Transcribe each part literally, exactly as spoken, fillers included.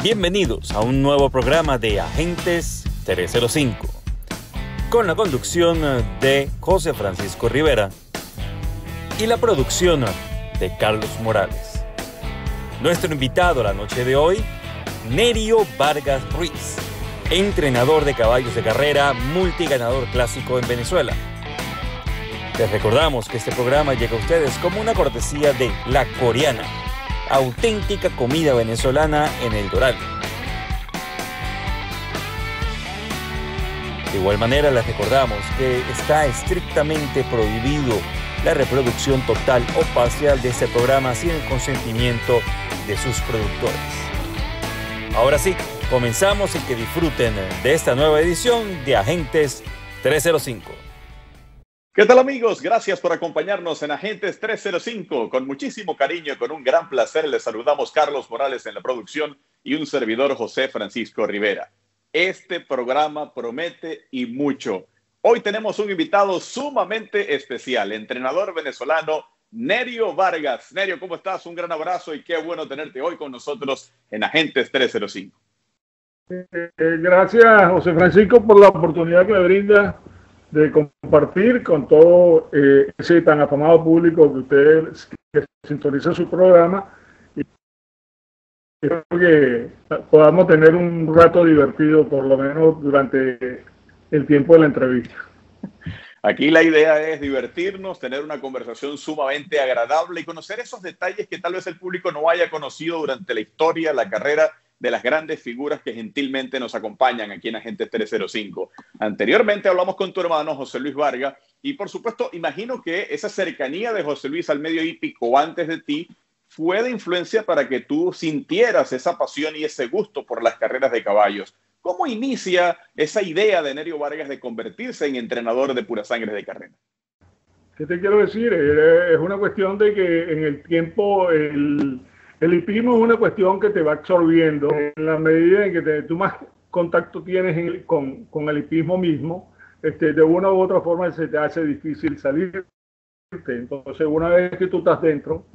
Bienvenidos a un nuevo programa de Agentes tres cero cinco, con la conducción de José Francisco Rivera y la producción de Carlos Morales. Nuestro invitado a la noche de hoy, Nerio Vargas Ruiz, entrenador de caballos de carrera, multiganador clásico en Venezuela. Les recordamos que este programa llega a ustedes como una cortesía de La Coreana, auténtica comida venezolana en el Doral. De igual manera les recordamos que está estrictamente prohibido la reproducción total o parcial de este programa sin el consentimiento de sus productores. Ahora sí, comenzamos y que disfruten de esta nueva edición de Agentes tres cero cinco. ¿Qué tal, amigos? Gracias por acompañarnos en Agentes tres cero cinco. Con muchísimo cariño y con un gran placer les saludamos Carlos Morales en la producción y un servidor, José Francisco Rivera. Este programa promete y mucho. Hoy tenemos un invitado sumamente especial, entrenador venezolano Nerio Vargas. Nerio, ¿cómo estás? Un gran abrazo y qué bueno tenerte hoy con nosotros en Agentes tres cero cinco. Eh, gracias, José Francisco, por la oportunidad que me brinda de compartir con todo eh, ese tan afamado público que ustedes que sintoniza su programa, y espero que podamos tener un rato divertido por lo menos durante el tiempo de la entrevista. Aquí la idea es divertirnos, tener una conversación sumamente agradable y conocer esos detalles que tal vez el público no haya conocido durante la historia, la carrera de las grandes figuras que gentilmente nos acompañan aquí en Agentes tres cero cinco. Anteriormente hablamos con tu hermano José Luis Vargas y, por supuesto, imagino que esa cercanía de José Luis al medio hípico antes de ti fue de influencia para que tú sintieras esa pasión y ese gusto por las carreras de caballos. ¿Cómo inicia esa idea de Nerio Vargas de convertirse en entrenador de pura sangre de carrera? ¿Qué te quiero decir? Es una cuestión de que en el tiempo el... El hipismo es una cuestión que te va absorbiendo en la medida en que te, tú más contacto tienes en, con, con el hipismo mismo, este, de una u otra forma se te hace difícil salirte. Entonces, una vez que tú estás dentro,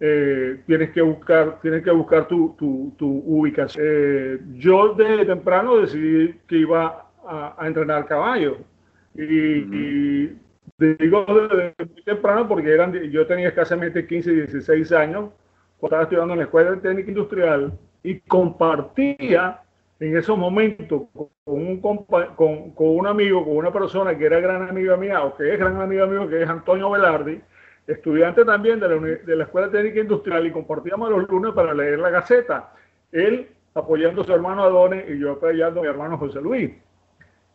eh, tienes que buscar, tienes que buscar tu, tu, tu ubicación. Eh, yo desde temprano decidí que iba a, a entrenar caballos y, y digo desde muy temprano porque eran, yo tenía escasamente quince, dieciséis años. Estaba estudiando en la Escuela de Técnica Industrial y compartía en esos momentos con un, con, con un amigo, con una persona que era gran amiga mía, o que es gran amiga mía, que es Antonio Velardi, estudiante también de la, de la Escuela de Técnica Industrial, y compartíamos los lunes para leer la Gaceta. Él apoyando a su hermano Adonis y yo apoyando a mi hermano José Luis.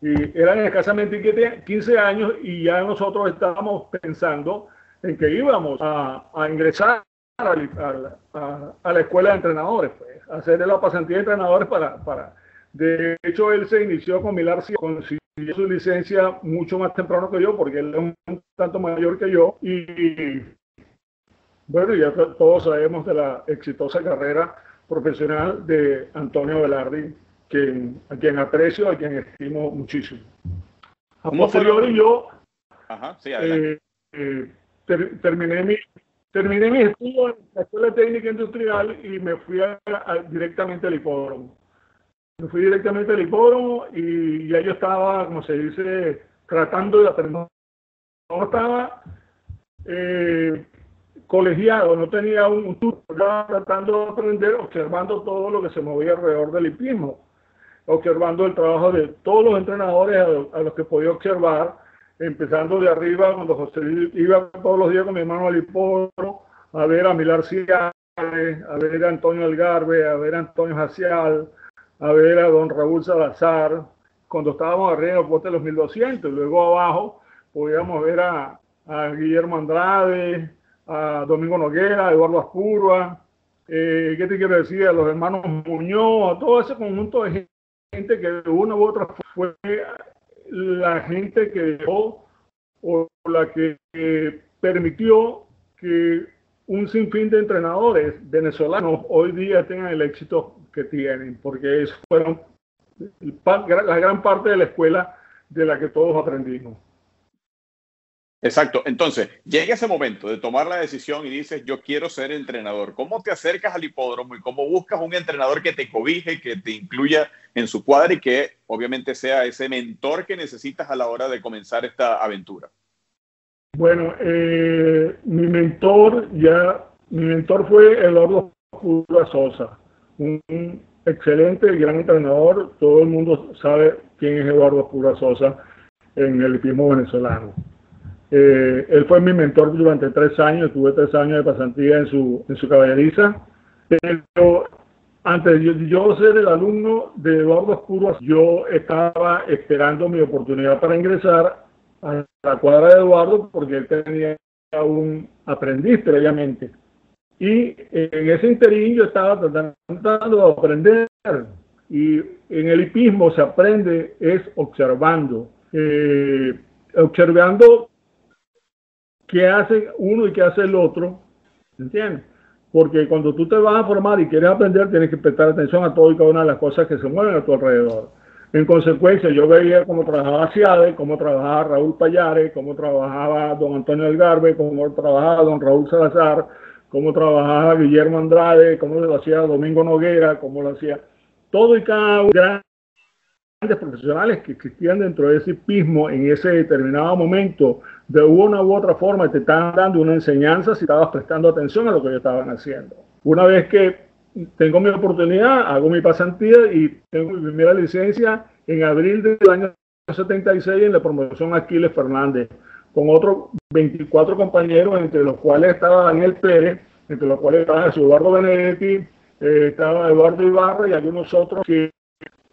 Y eran escasamente quince años y ya nosotros estábamos pensando en que íbamos a, a ingresar A la, a, a la escuela de entrenadores, pues, hacer la pasantía de entrenadores para, para... De hecho, él se inició con Milar Ciales, consiguió su licencia mucho más temprano que yo, porque él es un, un tanto mayor que yo, y, y bueno, ya todos sabemos de la exitosa carrera profesional de Antonio Velardi, quien, a quien aprecio, a quien estimo muchísimo. A posteriori yo Ajá, sí, eh, eh, ter, terminé mi... Terminé mi estudio en la Escuela Técnica Industrial y me fui a, a, directamente al hipódromo. Me fui directamente al hipódromo y ya yo estaba, como se dice, tratando de aprender. No estaba eh, colegiado, no tenía un, un tutor, estaba tratando de aprender, observando todo lo que se movía alrededor del hipismo, observando el trabajo de todos los entrenadores a, a los que podía observar. Empezando de arriba, cuando José iba todos los días con mi hermano al hipódromo, a ver a Milar Ciales, a ver a Antonio Algarve, a ver a Antonio Jacial, a ver a don Raúl Salazar, cuando estábamos arriba en el poste de los mil doscientos, luego abajo podíamos ver a, a Guillermo Andrade, a Domingo Noguera, a Eduardo Pura, eh, ¿qué te quiero decir? A los hermanos Muñoz, a todo ese conjunto de gente que de una u otra fue la gente que dejó o la que eh, permitió que un sinfín de entrenadores venezolanos hoy día tengan el éxito que tienen, porque eso fueron la gran parte de la escuela de la que todos aprendimos. Exacto. Entonces, llega ese momento de tomar la decisión y dices, yo quiero ser entrenador. ¿Cómo te acercas al hipódromo y cómo buscas un entrenador que te cobije, que te incluya en su cuadro y que obviamente sea ese mentor que necesitas a la hora de comenzar esta aventura? Bueno, eh, mi mentor ya, mi mentor fue Eduardo Pura Sosa, un excelente y gran entrenador. Todo el mundo sabe quién es Eduardo Pura Sosa en el hipismo venezolano. Eh, él fue mi mentor durante tres años, tuve tres años de pasantía en su, en su caballeriza, pero antes de yo ser el alumno de Eduardo Pura, yo estaba esperando mi oportunidad para ingresar a la cuadra de Eduardo, porque él tenía un aprendiz previamente, y en ese interín yo estaba tratando de aprender, y en el hipismo se aprende es observando, eh, observando qué hace uno y qué hace el otro, ¿entiendes? Porque cuando tú te vas a formar y quieres aprender, tienes que prestar atención a todo y cada una de las cosas que se mueven a tu alrededor. En consecuencia, yo veía cómo trabajaba Ciades, cómo trabajaba Raúl Payares, cómo trabajaba don Antonio Algarve, cómo trabajaba don Raúl Salazar, cómo trabajaba Guillermo Andrade, cómo lo hacía Domingo Noguera, cómo lo hacía todo y cada uno de los grandes profesionales que existían dentro de ese hipismo en ese determinado momento. De una u otra forma te estaban dando una enseñanza si estabas prestando atención a lo que ellos estaban haciendo. Una vez que tengo mi oportunidad, hago mi pasantía y tengo mi primera licencia en abril del año setenta y seis en la promoción Aquiles Fernández, con otros veinticuatro compañeros, entre los cuales estaba Daniel Pérez, entre los cuales estaba Eduardo Benedetti, eh, estaba Eduardo Ibarra y algunos otros que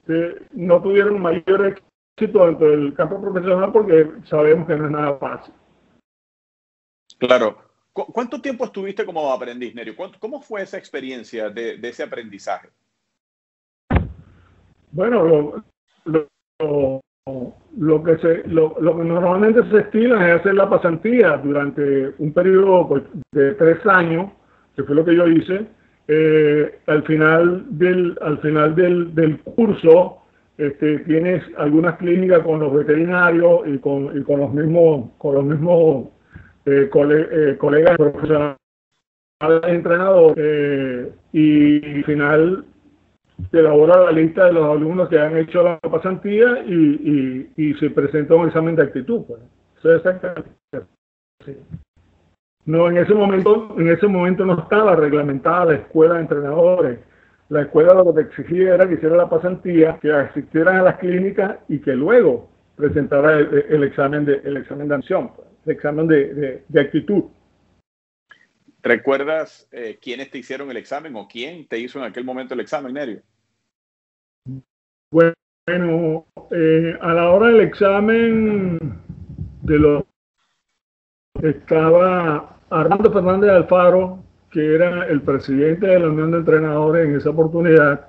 eh, no tuvieron mayor éxito dentro del campo profesional porque sabemos que no es nada fácil. Claro. ¿Cuánto tiempo estuviste como aprendiz, Nerio? ¿Cómo fue esa experiencia de, de ese aprendizaje? Bueno, lo, lo, lo, que se, lo, lo que normalmente se estila es hacer la pasantía durante un periodo de tres años, que fue lo que yo hice. Eh, al final del, al final del, del curso este, tienes algunas clínicas con los veterinarios y con, y con los mismos... Con los mismos Eh, cole, eh, colegas profesionales, entrenadores, eh, y al final se elabora la lista de los alumnos que han hecho la pasantía y, y, y se presenta un examen de actitud. Pues. Eso es exactamente. Sí. No, en ese momento, en ese momento no estaba reglamentada la escuela de entrenadores. La escuela lo que te exigía era que hicieras la pasantía, que asistieran a las clínicas y que luego presentara el, el examen de el examen de admisión. Pues. De examen de, de, de actitud. ¿Recuerdas eh, quiénes te hicieron el examen o quién te hizo en aquel momento el examen, Nerio? Bueno, eh, a la hora del examen de los estaba Armando Fernández Alfaro, que era el presidente de la Unión de Entrenadores en esa oportunidad.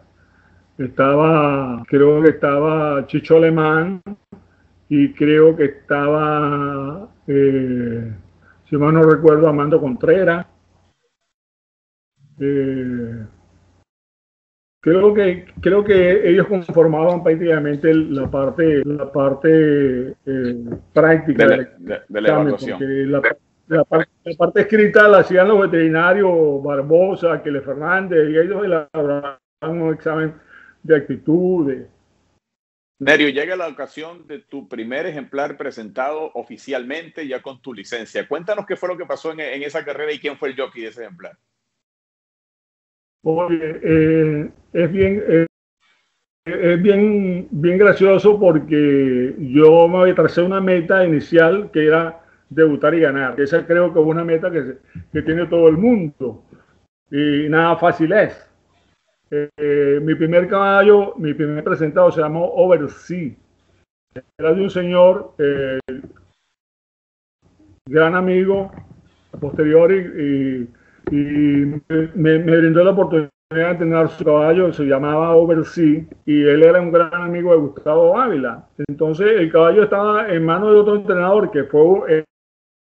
Estaba, creo que estaba Chicho Alemán. Y creo que estaba, eh, si mal no recuerdo, Armando Contreras. Eh, creo que creo que ellos conformaban prácticamente la parte la parte eh, práctica de la, de, de la evaluación. La, la, parte, la parte escrita la hacían los veterinarios Barbosa, Aquiles Fernández, y ellos elaboraban un examen de actitudes. Nerio, llega la ocasión de tu primer ejemplar presentado oficialmente ya con tu licencia. Cuéntanos qué fue lo que pasó en, en esa carrera y quién fue el jockey de ese ejemplar. Oye, eh, es bien, eh, es bien, bien gracioso porque yo me tracé una meta inicial que era debutar y ganar. Esa creo que es una meta que, que tiene todo el mundo y nada fácil es. Eh, mi primer caballo, mi primer presentado se llamó Oversea. Era de un señor, eh, gran amigo, a posteriori, y, y me, me brindó la oportunidad de entrenar su caballo, se llamaba Oversea, y él era un gran amigo de Gustavo Ávila. Entonces el caballo estaba en manos de otro entrenador que fue, eh,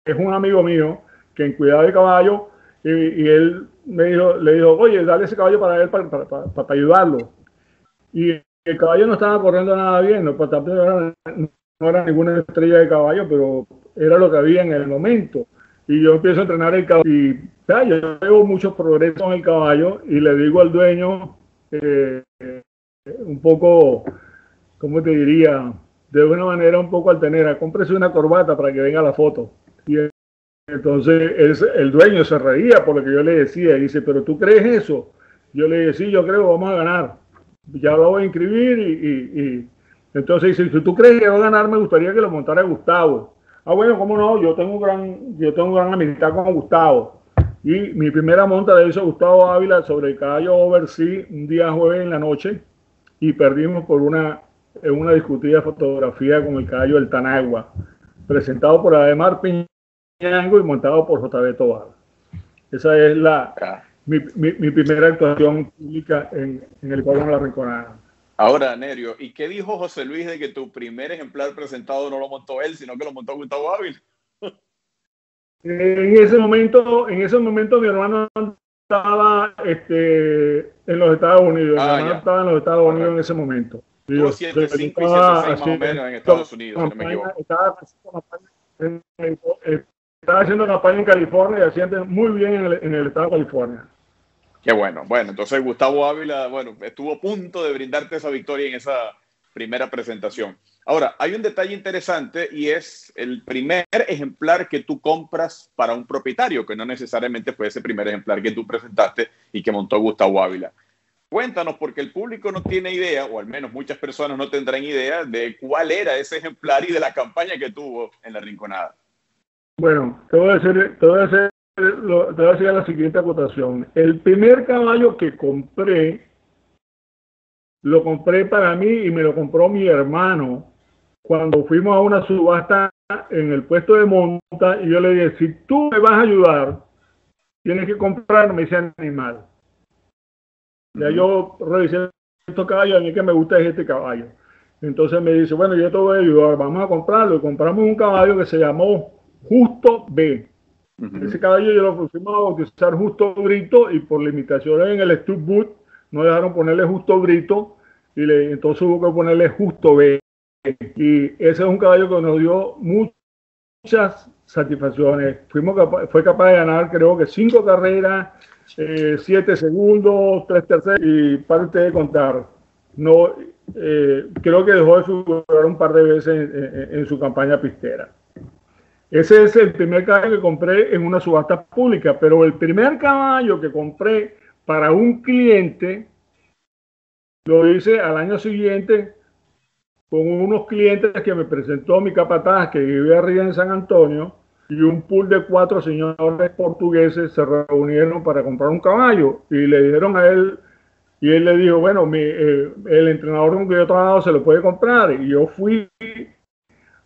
es un amigo mío, quien cuidaba el caballo, y, y él... Me dijo, le dijo, oye, dale ese caballo para él, para, para, para, para ayudarlo. Y el caballo no estaba corriendo nada bien, no, no, era, no era ninguna estrella de caballo, pero era lo que había en el momento. Y yo empiezo a entrenar el caballo y ya, yo veo muchos progresos en el caballo y le digo al dueño, eh, un poco, ¿cómo te diría? De una manera un poco altanera, cómprese una corbata para que venga la foto. Y entonces es, el dueño se reía por lo que yo le decía y dice, ¿pero tú crees eso? Yo le dije, sí, yo creo, vamos a ganar. Ya lo voy a inscribir y, y, y... entonces dice, si tú crees que va a ganar, me gustaría que lo montara Gustavo. Ah, bueno, cómo no, yo tengo gran, yo tengo gran amistad con Gustavo. Y mi primera monta la hizo Gustavo Ávila sobre el caballo Oversea un día jueves en la noche y perdimos por una, una discutida fotografía con el caballo El Tanagua, presentado por Ademar Piñango y montado por J B Tobar. Esa es la, ah. mi, mi, mi primera actuación pública en, en el cuadro de La Rinconada. Ahora, Nerio, ¿y qué dijo José Luis de que tu primer ejemplar presentado no lo montó él, sino que lo montó Gustavo Ávila? En ese momento, en ese momento mi hermano estaba este, en los Estados Unidos. Ah, mi hermano ya. estaba en los Estados Unidos Correcto. En ese momento. ciento setenta y cinco y ciento setenta y seis más o menos en Estados Unidos, campaña, no me equivoco. Estaba, estaba haciendo campaña en California y hacía muy bien en el, en el estado de California. Qué bueno. Bueno, entonces Gustavo Ávila, bueno, estuvo a punto de brindarte esa victoria en esa primera presentación. Ahora, hay un detalle interesante y es el primer ejemplar que tú compras para un propietario, que no necesariamente fue ese primer ejemplar que tú presentaste y que montó Gustavo Ávila. Cuéntanos, porque el público no tiene idea, o al menos muchas personas no tendrán idea, de cuál era ese ejemplar y de la campaña que tuvo en La Rinconada. Bueno, te voy a decir, te voy a decir... Te voy a hacer la siguiente acotación. El primer caballo que compré, lo compré para mí y me lo compró mi hermano cuando fuimos a una subasta en el puesto de monta y yo le dije, si tú me vas a ayudar, tienes que comprarme ese animal. Ya yo revisé estos caballos, a mí que me gusta es este caballo. Entonces me dice, bueno, yo te voy a ayudar, vamos a comprarlo. Y compramos un caballo que se llamó Justo Brito. Uh-huh. Ese caballo yo lo pusimos a bautizar Justo Brito y por limitaciones en el Sindbad no dejaron ponerle Justo Brito y le, entonces hubo que ponerle Justo B. Y ese es un caballo que nos dio muchas satisfacciones. Fuimos capa- fue capaz de ganar creo que cinco carreras, eh, siete segundos, tres terceros y parte de contar. No, eh, creo que dejó de figurar un par de veces en, en, en su campaña pistera. Ese es el primer caballo que compré en una subasta pública, pero el primer caballo que compré para un cliente, lo hice al año siguiente con unos clientes que me presentó mi capataz que vivía arriba en San Antonio y un pool de cuatro señores portugueses se reunieron para comprar un caballo y le dijeron a él, y él le dijo, bueno, mi, eh, el entrenador con que yo trabajo se lo puede comprar y yo fui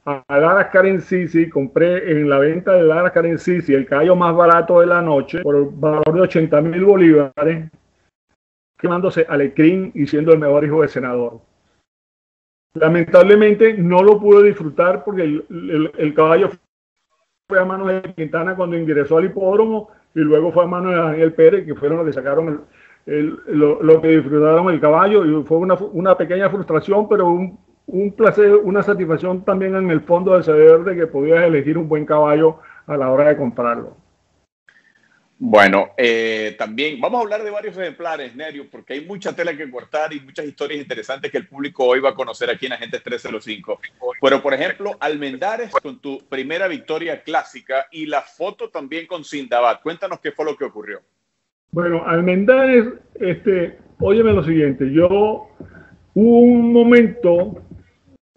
a Lara Karen Sisi, compré en la venta de Lara Karen Sisi el caballo más barato de la noche por el valor de ochenta mil bolívares, quemándose a Lecrín y siendo el mejor hijo de senador. Lamentablemente no lo pude disfrutar porque el, el, el caballo fue a manos de Quintana cuando ingresó al hipódromo y luego fue a manos de Daniel Pérez, que fueron los que sacaron el, el, lo, lo que disfrutaron el caballo y fue una, una pequeña frustración, pero un un placer, una satisfacción también en el fondo del saber de que podías elegir un buen caballo a la hora de comprarlo. Bueno, eh, también vamos a hablar de varios ejemplares, Nerio, porque hay mucha tela que cortar y muchas historias interesantes que el público hoy va a conocer aquí en Agentes tres cero cinco. Pero, por ejemplo, Almendares con tu primera victoria clásica y la foto también con Sindbad. Cuéntanos qué fue lo que ocurrió. Bueno, Almendares, este, óyeme lo siguiente, yo hubo un momento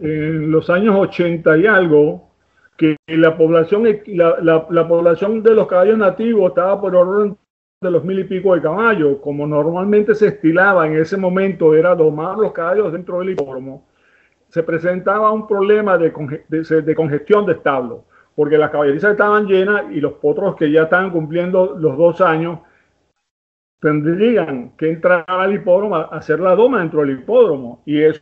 en los años ochenta y algo, que la población, la, la, la población de los caballos nativos estaba por orden de los mil y pico de caballos, como normalmente se estilaba en ese momento, era domar los caballos dentro del hipódromo, se presentaba un problema de, conge- de, de congestión de establo, porque las caballerizas estaban llenas y los potros que ya estaban cumpliendo los dos años, tendrían que entrar al hipódromo a hacer la doma dentro del hipódromo y eso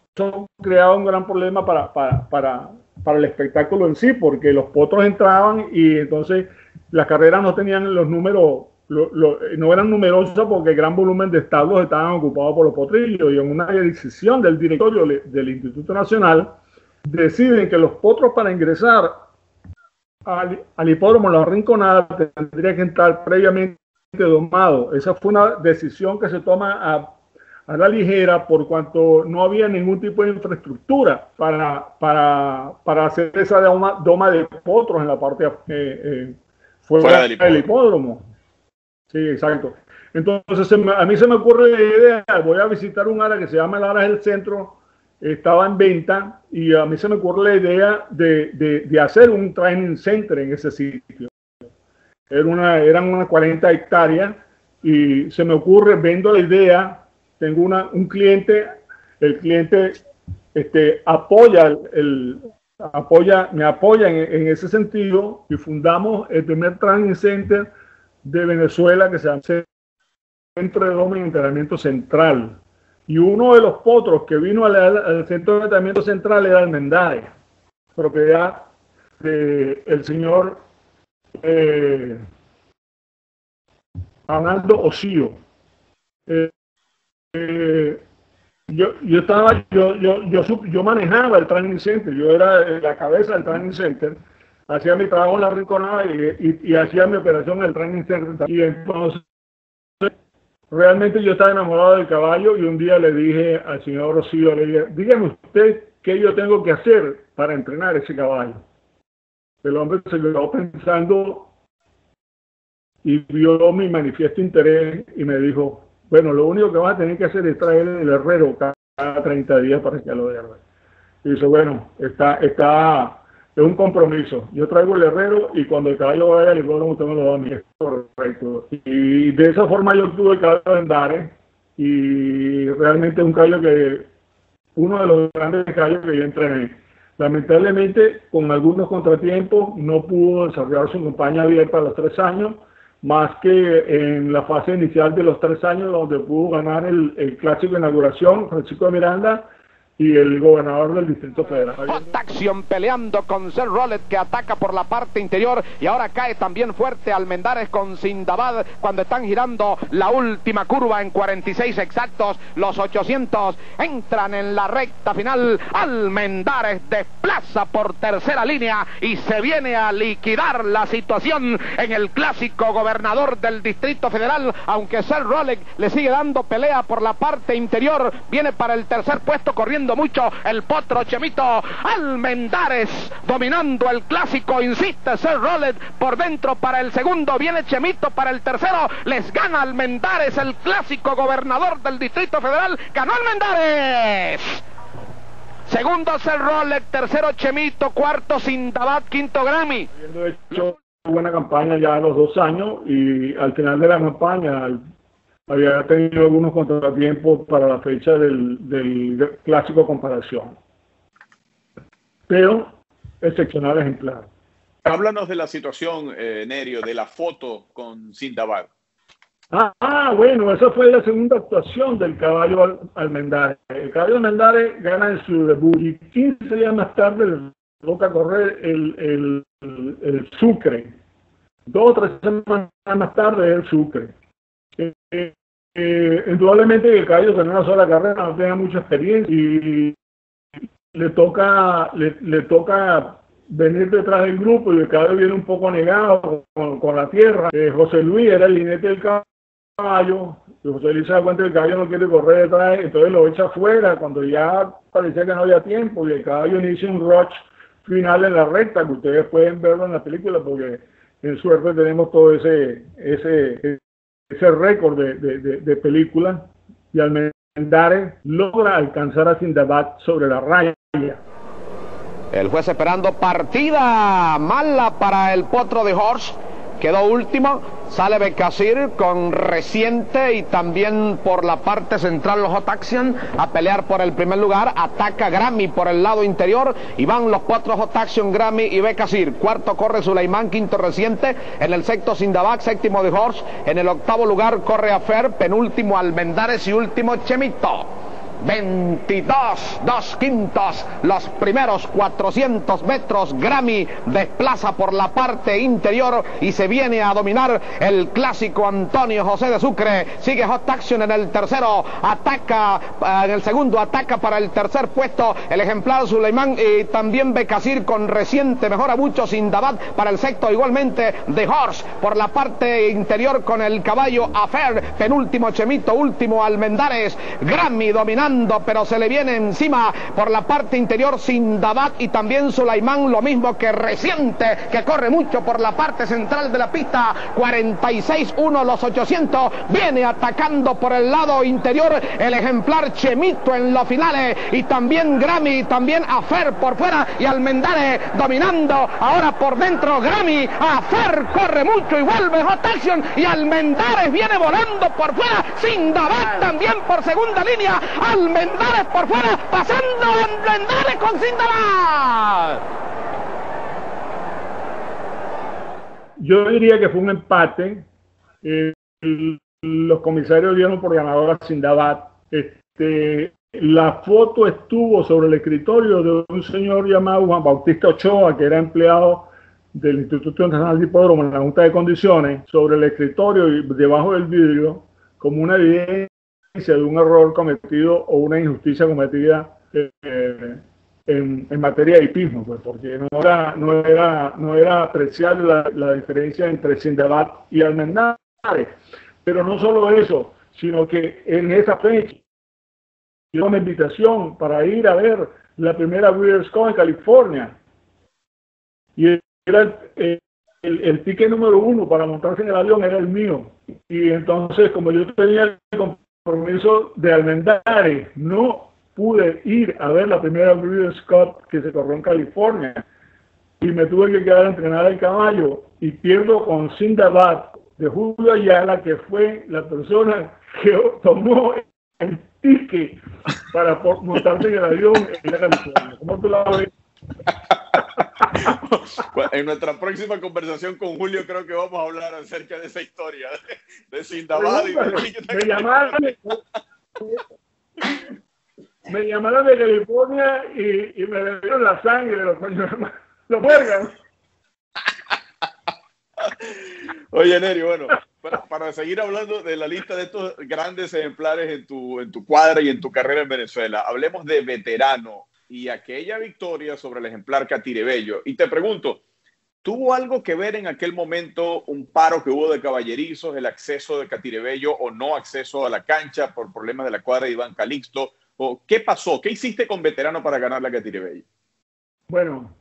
creaba un gran problema para, para, para, para el espectáculo en sí porque los potros entraban y entonces las carreras no tenían los números, lo, lo, no eran numerosas porque el gran volumen de establos estaban ocupados por los potrillos y en una decisión del directorio del Instituto Nacional deciden que los potros para ingresar al, al hipódromo La Rinconada tendría que entrar previamente domado. Esa fue una decisión que se toma a, a la ligera por cuanto no había ningún tipo de infraestructura para, para, para hacer esa doma, doma de potros en la parte eh, eh, fuera, fuera del hipódromo. hipódromo. Sí, exacto. Entonces se me, a mí se me ocurre la idea, voy a visitar un área que se llama el Área del Centro, estaba en venta y a mí se me ocurre la idea de, de, de hacer un training center en ese sitio. Era una, eran unas cuarenta hectáreas y se me ocurre, vendo la idea, tengo una, un cliente, el cliente este, apoya, el, apoya, me apoya en, en ese sentido y fundamos el primer training center de Venezuela que se llama Centro de Doma y Entrenamiento Central. Y uno de los potros que vino al, al Centro de Entrenamiento Central era Almendares, propiedad del señor eh, Arnaldo Osío. Eh, eh, yo, yo, estaba, yo, yo, yo, yo manejaba el training center, yo era la cabeza del training center. Hacía mi trabajo en La Rinconada y, y, y hacía mi operación en el training center. Y entonces, realmente yo estaba enamorado del caballo y un día le dije al señor Rocío, le dije, dígame usted qué yo tengo que hacer para entrenar ese caballo. El hombre se quedó pensando y vio mi manifiesto interés y me dijo, bueno, lo único que vas a tener que hacer es traer el herrero cada treinta días para que lo derbe. Y dice, bueno, está... está es un compromiso. Yo traigo el herrero y cuando el caballo vaya al hipódromo usted me lo da a mí. Es correcto. Y de esa forma yo obtuve el caballo de Andares y realmente es un caballo que, uno de los grandes caballos que yo entrené. Lamentablemente, con algunos contratiempos, no pudo desarrollar su campaña abierta a los tres años, más que en la fase inicial de los tres años donde pudo ganar el, el clásico de inauguración, Francisco de Miranda, y el gobernador del Distrito Federal. Otra acción peleando con Sir Rolex que ataca por la parte interior y ahora cae también fuerte Almendares con Sindbad cuando están girando la última curva en cuarenta y seis exactos. Los ochocientos entran en la recta final. Almendares desplaza por tercera línea y se viene a liquidar la situación en el clásico gobernador del Distrito Federal, aunque Sir Rolex le sigue dando pelea por la parte interior. Viene para el tercer puesto corriendo mucho el potro Chemito. Almendares dominando el clásico, insiste Sir Rolex por dentro para el segundo, viene Chemito para el tercero, les gana Almendares el clásico gobernador del Distrito Federal, ganó Almendares. Segundo Sir Rolex, tercero Chemito, cuarto Sindbad, quinto Grammy. He hecho buena campaña ya a los dos años y al final de la campaña al... había tenido algunos contratiempos para la fecha del, del clásico comparación, pero excepcional ejemplar. Háblanos de la situación, eh, Nerio, de la foto con Sindbad. Ah, ah, bueno, esa fue la segunda actuación del caballo Almendares. El caballo Almendares gana en su debut y quince días más tarde le toca correr el, el, el, el Sucre. Dos o tres semanas más tarde el Sucre. Eh, eh, eh, indudablemente el caballo en una sola carrera no tenga mucha experiencia y le toca le, le toca venir detrás del grupo y el caballo viene un poco negado con, con la tierra. eh, José Luis era el jinete del caballo y José Luis se da cuenta que el caballo no quiere correr detrás, entonces lo echa afuera cuando ya parecía que no había tiempo y el caballo inicia un rush final en la recta que ustedes pueden verlo en la película porque en suerte tenemos todo ese ese ese récord de, de, de, de película y Almendares logra alcanzar a Sindbad sobre la raya. El juez esperando partida mala para el potro de Horst, quedó último, sale Becasir con Reciente y también por la parte central los Hot Action a pelear por el primer lugar, ataca Grammy por el lado interior y van los cuatro Hot Action, Grammy y Becasir. Cuarto corre Suleimán, quinto Reciente, en el sexto Sindbad, séptimo de Horst, en el octavo lugar corre Afer, penúltimo Almendares y último Chemito. veintidós, dos quintos, los primeros cuatrocientos metros. Grammy desplaza por la parte interior y se viene a dominar el clásico Antonio José de Sucre. Sigue Hot Action en el tercero, ataca en el segundo, ataca para el tercer puesto el ejemplar Suleimán y también Becasir con reciente mejora mucho. Sindbad para el sexto, igualmente The Horse por la parte interior con el caballo Affair, penúltimo Chemito, último Almendares. Grammy dominando, pero se le viene encima por la parte interior Sindbad y también Suleimán, lo mismo que Reciente, que corre mucho por la parte central de la pista. Cuarenta y seis uno los ochocientos, viene atacando por el lado interior el ejemplar Chemito en los finales, y también Grammy, también Afer por fuera y Almendares dominando ahora por dentro. Grammy, Afer corre mucho y vuelve Hot Action y Almendares viene volando por fuera. Sindbad también por segunda línea, Almendares por fuera, pasando Almendares con Sindbad. Yo diría que fue un empate. Eh, los comisarios dieron por ganadora Sindbad. Este, la foto estuvo sobre el escritorio de un señor llamado Juan Bautista Ochoa, que era empleado del Instituto Nacional de Hipódromo en la Junta de Condiciones, sobre el escritorio y debajo del vidrio, como una evidencia de un error cometido o una injusticia cometida eh, en, en materia de hipismo, pues, porque no era, no era, no era apreciable la, la diferencia entre Sindbad y Almendares. Pero no solo eso, sino que en esa fecha dio una invitación para ir a ver la primera Breeders' Cup en California, y era el, eh, El, el ticket número uno para montarse en el avión era el mío, y entonces, como yo tenía el compromiso de Almendares, no pude ir a ver la primera Breeders' Cup que se corrió en California, y me tuve que quedar a entrenar el caballo, y pierdo con Sindbad de Julio Ayala, que fue la persona que tomó el ticket para montarse en el avión en la California. ¿Cómo tú la ves? En nuestra próxima conversación con Julio creo que vamos a hablar acerca de esa historia de, de Sindbad. Me llamaron, me llamaron de California y, y me bebieron la sangre de los los vergas. Oye, Nerio, bueno, para, para seguir hablando de la lista de estos grandes ejemplares en tu, en tu cuadra y en tu carrera en Venezuela, hablemos de Veterano y aquella victoria sobre el ejemplar Catire Bello. Y te pregunto, ¿tuvo algo que ver en aquel momento un paro que hubo de caballerizos, el acceso de Catire Bello o no acceso a la cancha por problemas de la cuadra de Iván Calixto? ¿O qué pasó? ¿Qué hiciste con Veterano para ganar la Catire Bello? Bueno,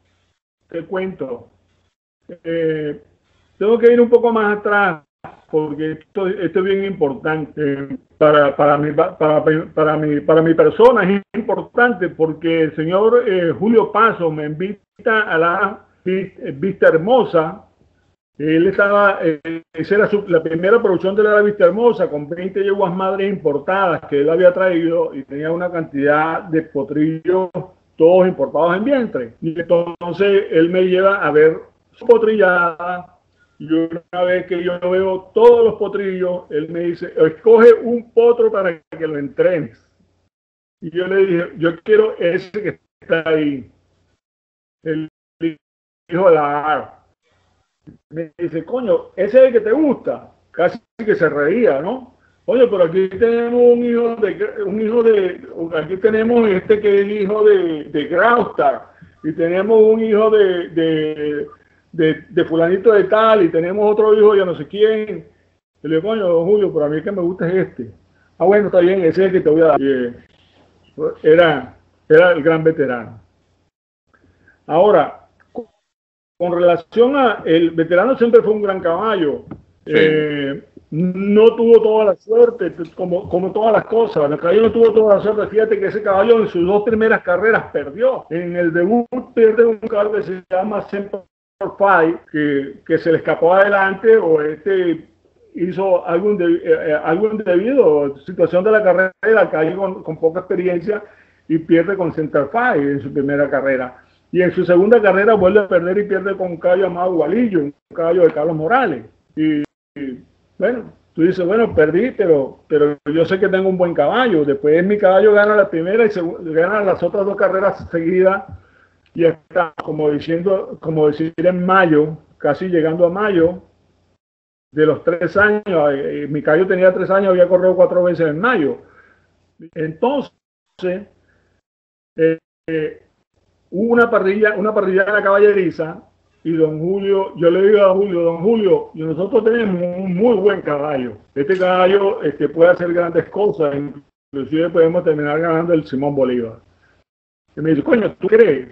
te cuento. Eh, tengo que ir un poco más atrás, porque esto, esto es bien importante para, para, mi, para, para, mi, para mi persona, es importante porque el señor eh, Julio Paso me invita a la Vista Hermosa. Él estaba, eh, esa era su, la primera producción de la Vista Hermosa, con veinte yeguas madres importadas que él había traído, y tenía una cantidad de potrillos todos importados en vientre, y entonces él me lleva a ver su potrillada. Y una vez que yo veo todos los potrillos, él me dice, escoge un potro para que lo entrenes. Y yo le dije, yo quiero ese que está ahí. Él dijo, la... Me dice, coño, ese es el que te gusta. Casi que se reía, ¿no? Oye, pero aquí tenemos un hijo de... Un hijo de aquí tenemos este que es el hijo de, de Graustar. Y tenemos un hijo de... de De, de fulanito de tal, y tenemos otro hijo ya no sé quién. Y le digo, coño, Julio, pero a mí el que me gusta es este. Ah, bueno, está bien, ese es el que te voy a dar. Eh, era, era el gran Veterano. Ahora, con, con relación a... El Veterano siempre fue un gran caballo. Sí. Eh, no tuvo toda la suerte, como, como todas las cosas. El caballo no tuvo toda la suerte. Fíjate que ese caballo en sus dos primeras carreras perdió. En el debut pierde un caballo que se llama Semper Que, que se le escapó adelante, o este hizo algo, indebido, eh, algo indebido, situación de la carrera, cayó con, con poca experiencia y pierde con Centerfire en su primera carrera. Y en su segunda carrera vuelve a perder y pierde con un caballo llamado Gualillo, un caballo de Carlos Morales. Y, y bueno, tú dices, bueno, perdí, pero, pero yo sé que tengo un buen caballo. Después mi caballo gana la primera y se, gana las otras dos carreras seguidas. Y está, como diciendo, como decir en mayo, casi llegando a mayo, de los tres años, eh, mi caballo tenía tres años, había corrido cuatro veces en mayo. Entonces, eh, eh, hubo una parrilla, una parrilla de la caballeriza, y don Julio, yo le digo a Julio, don Julio, nosotros tenemos un muy buen caballo. Este caballo este, puede hacer grandes cosas, inclusive podemos terminar ganando el Simón Bolívar. Y me dice, coño, ¿tú crees?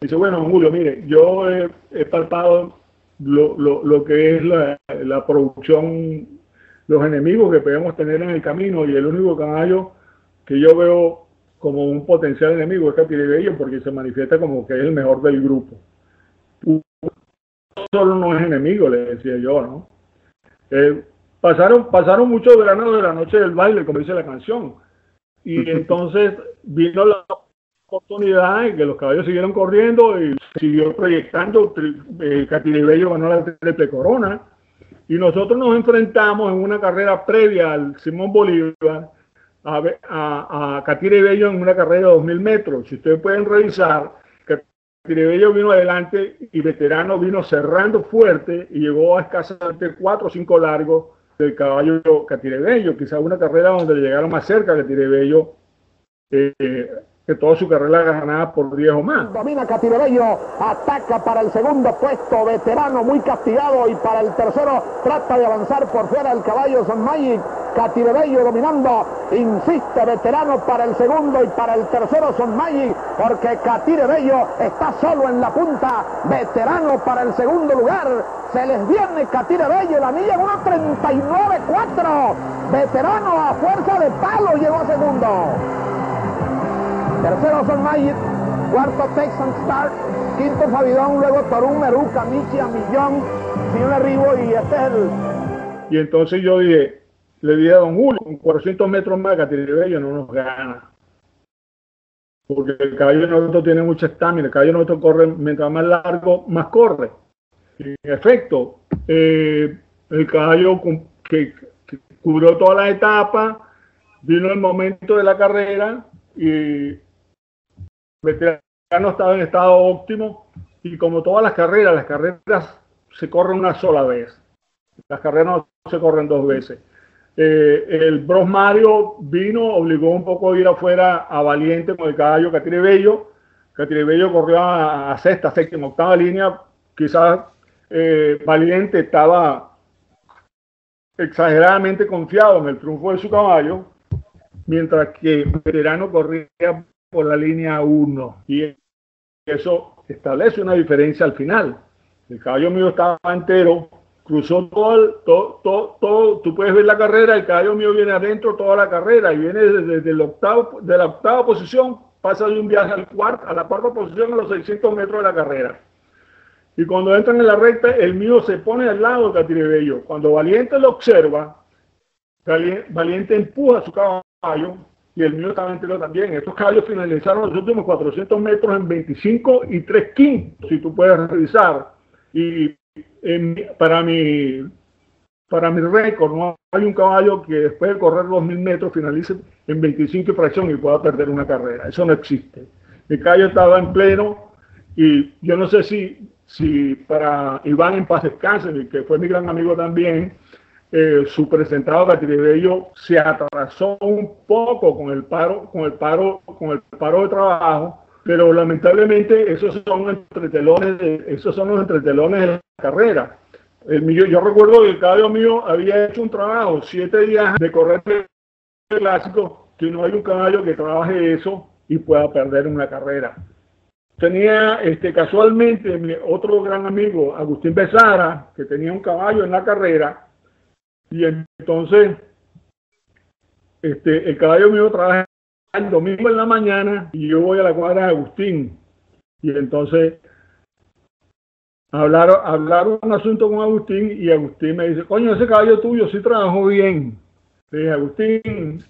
Dice, bueno, don Julio, mire, yo he, he palpado lo, lo, lo que es la, la producción, los enemigos que podemos tener en el camino, y el único caballo que yo veo como un potencial enemigo es Catire Bello, porque se manifiesta como que es el mejor del grupo. Solo no es enemigo, le decía yo, ¿no? Eh, pasaron, pasaron muchos veranos de la noche del baile, como dice la canción, y entonces vino la oportunidad en que los caballos siguieron corriendo y siguió proyectando. eh, Catire Bello ganó la triple corona, y nosotros nos enfrentamos en una carrera previa al Simón Bolívar a, a, a Catire Bello en una carrera de dos mil metros. Si ustedes pueden revisar, Catire Bello vino adelante y Veterano vino cerrando fuerte y llegó a escasamente cuatro o cinco largos del caballo Catire Bello. Quizás una carrera donde le llegaron más cerca a Catire Bello, eh, que toda su carrera ganada por diez o más. Domina Catire Bello, ataca para el segundo puesto, Veterano muy castigado, y para el tercero trata de avanzar por fuera el caballo Son Magic. Catire Bello dominando, insiste Veterano para el segundo, y para el tercero Son Magic, porque Catire Bello está solo en la punta. Veterano para el segundo lugar, se les viene Catire Bello, la milla en uno treinta y nueve cuatro. Veterano a fuerza de palo llegó a segundo, tercero Son Magic, cuarto Texan Star, quinto Fabidón, luego Torún, Meruca, Michia, Millón, Señor Arribo y Estel. Y entonces yo dije, le dije a don Julio, con cuatrocientos metros más Catire Bello no nos gana, porque el caballo de nosotros tiene mucha estamina, el caballo de nosotros corre, mientras más largo, más corre. En efecto, eh, el caballo que, que cubrió todas las etapas, vino el momento de la carrera y Veterano estaba en estado óptimo, y como todas las carreras, las carreras se corren una sola vez, las carreras no se corren dos veces. Eh, el Bros Mario vino, obligó un poco a ir afuera a Valiente con el caballo Catire Bello. Catire Bello corrió a, a sexta, séptima, octava línea. Quizás eh, Valiente estaba exageradamente confiado en el triunfo de su caballo, mientras que Veterano corría por la línea uno, y eso establece una diferencia al final. El caballo mío estaba entero, cruzó todo, el, todo, todo, todo, tú puedes ver la carrera, el caballo mío viene adentro toda la carrera, y viene desde, desde el octavo, de la octava posición, pasa de un viaje al cuarto, a la cuarta posición a los seiscientos metros de la carrera. Y cuando entran en la recta, el mío se pone al lado de Catire Bello. Cuando Valiente lo observa, Valiente empuja a su caballo, y el mío está entero también. Estos caballos finalizaron los últimos cuatrocientos metros en veinticinco y tres quintos, si tú puedes revisar. Y En, para mi para mi récord, no hay un caballo que después de correr dos mil metros finalice en veinticinco y fracción y pueda perder una carrera. Eso no existe. El caballo estaba en pleno, y yo no sé si, si para Iván en paz descanse, que fue mi gran amigo también, eh, su presentado Catire Bello se atrasó un poco con el paro con el paro con el paro de trabajo. Pero lamentablemente esos son entretelones, de, esos son los entretelones de la carrera. El mío, yo recuerdo que el caballo mío había hecho un trabajo, siete días de correr el clásico, que no hay un caballo que trabaje eso y pueda perder una carrera. Tenía este, casualmente mi otro gran amigo, Agustín Besara, que tenía un caballo en la carrera, y entonces este, el caballo mío trabaja el domingo en la mañana, y yo voy a la cuadra de Agustín, y entonces hablaron, hablaron un asunto con Agustín, y Agustín me dice, coño, ese caballo tuyo sí trabajó bien. Le dije, Agustín,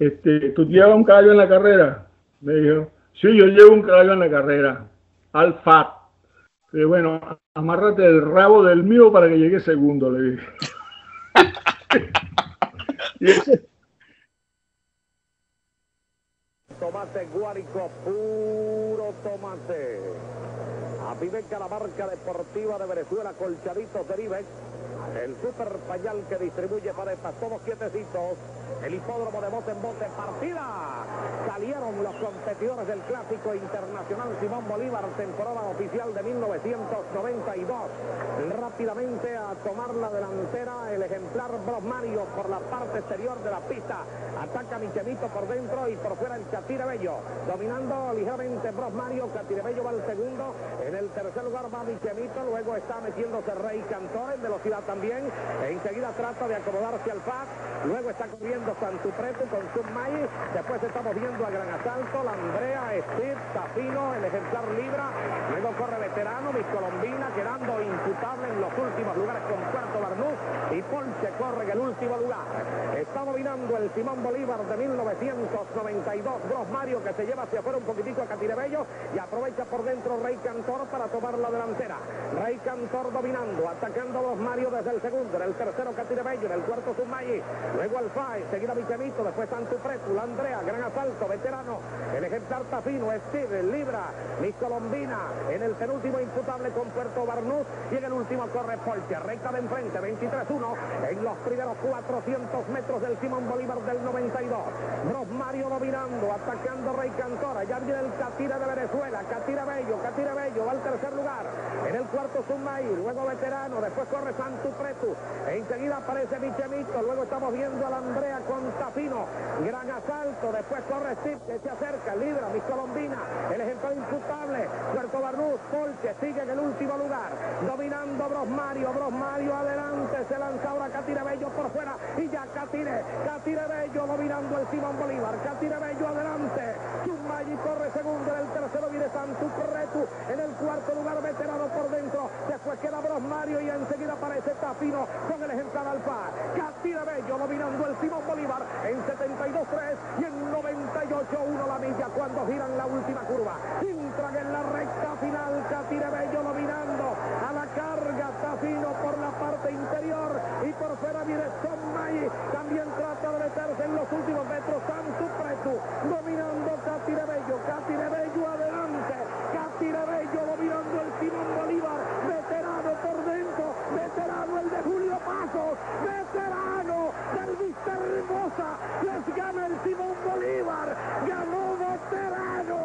este, ¿tú llevas un caballo en la carrera? Me dijo, sí, yo llevo un caballo en la carrera, al F A T. Le dije, bueno, amárrate el rabo del mío para que llegue segundo, le dije. Tomate guárico, puro tomate. Apiveca la marca deportiva de Venezuela, Colchaditos de Ribex, el super pañal que distribuye parejas, todos quietecitos, el hipódromo de bote en bote, partida. Salieron los competidores del Clásico Internacional Simón Bolívar, temporada oficial de mil novecientos noventa y dos. Rápidamente a tomar la delantera el ejemplar Bros Mario por la parte exterior de la pista. Ataca Chemito por dentro y por fuera el Catire Bello. Dominando ligeramente Bros Mario, Catire Bello va al segundo. En el tercer lugar va Chemito, luego está metiéndose Rey Cantor en velocidad también. E enseguida trata de acomodarse al P A S. Luego está corriendo Santupreto con Submay. Después estamos viendo a Gran Asalto, la Andrea, Steve, Tafino, el ejemplar Libra. Luego corre Veterano, Miss Colombina, quedando imputable en los últimos lugares con Puerto Barnús. Y Ponche corre en el último lugar. Está dominando el Simón Bolívar de mil novecientos noventa y dos. Bros Mario, que se lleva hacia afuera un poquitico a Catire Bello y aprovecha por dentro Rey Cantor para tomar la delantera. Rey Cantor dominando, atacando a Bros Mario desde el segundo. En el tercero Catire Bello, en el cuarto Submay. Luego Alfa, seguida Michemito, después Santupretu, la Andrea, Gran Asalto, Veterano, el ejemplar Tafino, Steve, Libra, Miss Colombina, en el penúltimo imputable con Puerto Barnús y en el último corre Polche, recta de enfrente, veintitrés uno, en los primeros cuatrocientos metros del Simón Bolívar del noventa y dos. Bros Mario dominando, atacando Rey Cantora, allá viene el Catire de Venezuela, Catire Bello, Catire Bello, va al tercer lugar, en el cuarto Sumay, luego Veterano, después corre Santupretu, enseguida aparece Michemito, luego estamos viendo a la Andrea con Tafino, Gran Asalto, después corre Steve, que se acerca, Libra, Miss Colombina, el ejemplar imputable, Puerto Barnús, Polche sigue en el último lugar, dominando Bros Mario, Bros Mario adelante, se lanza ahora Catire Bello por fuera, y ya Catire, Catire Bello dominando el Simón Bolívar, Catire Bello adelante, Chumayi corre segundo, en el tercero viene Santupretu, en el cuarto lugar Veterano por dentro, después queda Bros Mario y enseguida aparece Tafino con el ejemplar Alfa, Catire Bello dominando el Simón Bolívar en setenta y dos tres y en noventa y ocho uno la milla cuando giran la última curva. Entran en la recta final, Catire Bello dominando a la carga, Tafino por la parte interior y por fuera viene Sommay, también trata de meterse en los últimos metros, Santupretu dominando Catire Bello, Catire Bello adelante, Catire Bello dominando el Simón Bolívar, Veterano por dentro, Veterano el de Julio Pasos, Veterano del Mister Hermosa, les gana el Simón Bolívar, ganó Veterano.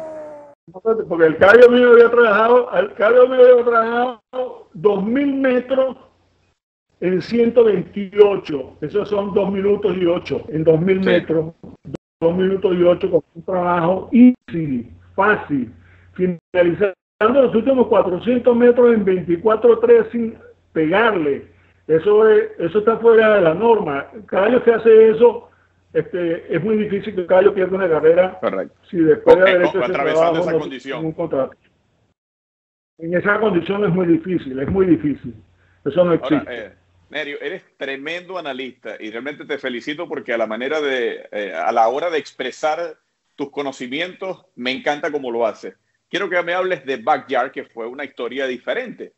Porque el Cario mío había trabajado, el Cario mío había trabajado dos mil metros en ciento veintiocho, esos son dos minutos y ocho, en dos mil sí. metros, dos minutos y ocho con un trabajo easy, fácil, finalizando los últimos cuatrocientos metros en veinticuatro tres sin pegarle. Eso, es, eso está fuera de la norma. Cada año que hace eso, este, es muy difícil que cada año pierda una carrera. Correcect. Si después de haber hecho ese trabajo, esa no condición. Un contrato. En esa condición es muy difícil, es muy difícil. Eso no existe. Ahora, eh, Nerio, eres tremendo analista y realmente te felicito porque a la manera de, eh, a la hora de expresar tus conocimientos, me encanta cómo lo haces. Quiero que me hables de Backyard, que fue una historia diferente.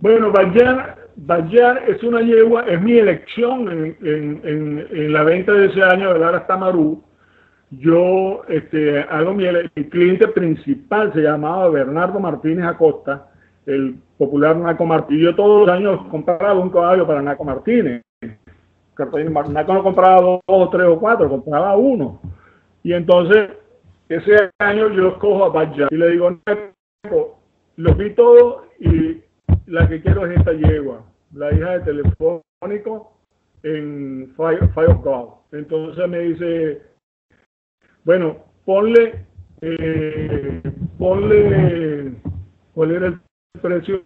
Bueno, Backyard es una yegua, es mi elección en, en, en, en la venta de ese año de Lara Tamarú. Yo este, hago mi, mi cliente principal, se llamaba Bernardo Martínez Acosta, el popular Naco Martínez. Yo todos los años compraba un caballo para Naco Martínez. Naco no compraba dos, dos, tres o cuatro, compraba uno. Y entonces, ese año yo escojo a Backyard y le digo, Naco, los vi todos y la que quiero es esta yegua, la hija de Telefónico en Five O'Clock. Entonces me dice, bueno, ponle, eh, ponle, ¿cuál era el precio?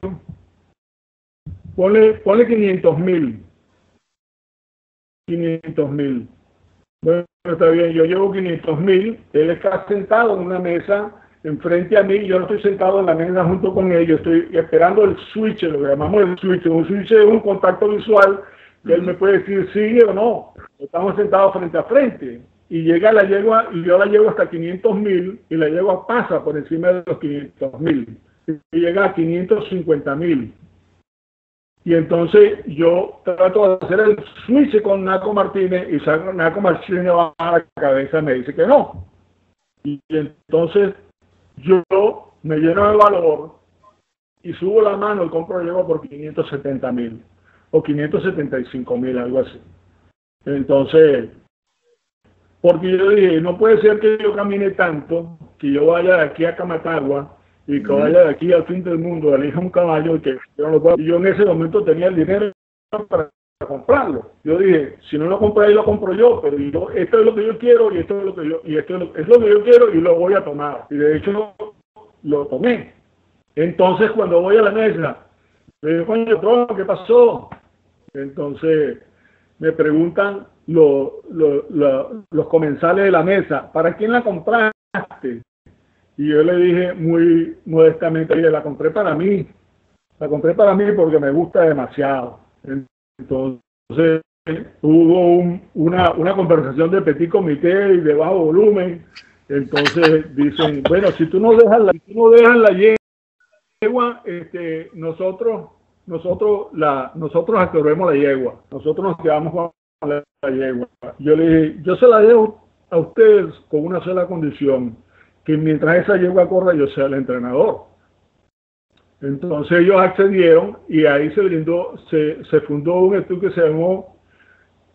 Ponle, ponle quinientos mil. quinientos mil. Bueno, está bien, yo llevo quinientos mil, él está sentado en una mesa enfrente a mí, yo no estoy sentado en la mesa junto con ellos, estoy esperando el switch, lo que llamamos el switch. Un switch es un contacto visual, que él me puede decir sí o no. Estamos sentados frente a frente. Y llega la yegua, y yo la llevo hasta quinientos mil, y la yegua pasa por encima de los quinientos mil. Y llega a quinientos cincuenta mil. Y entonces yo trato de hacer el switch con Naco Martínez y Naco Martínez baja la cabeza y me dice que no. Y entonces yo me lleno de valor y subo la mano y compro el Yegua por quinientos setenta mil o quinientos setenta y cinco mil, algo así. Entonces, porque yo dije, no puede ser que yo camine tanto, que yo vaya de aquí a Camatagua y que vaya de aquí al fin del mundo, elija un caballo y que yo no lo pueda. Yo en ese momento tenía el dinero para comprarlo. Yo dije, si no lo compré ahí, lo compro yo, pero yo, esto es lo que yo quiero y esto es lo que yo y esto es lo, es lo que yo quiero y lo voy a tomar. Y de hecho lo, lo tomé. Entonces cuando voy a la mesa, le digo, coño, ¿qué pasó? Entonces me preguntan lo, lo, lo, los comensales de la mesa, ¿para quién la compraste? Y yo le dije muy modestamente, la compré para mí, la compré para mí porque me gusta demasiado. Entonces hubo un, una, una conversación de petit comité y de bajo volumen. Entonces dicen, bueno, si tú no dejas la, si tú no dejas la yegua, este, nosotros nosotros la nosotros absorbemos la yegua, nosotros nos quedamos con la, la yegua. Yo le dije, yo se la dejo a ustedes con una sola condición, que mientras esa yegua corra yo sea el entrenador. Entonces ellos accedieron y ahí se brindó, se, se fundó un estudio que se llamó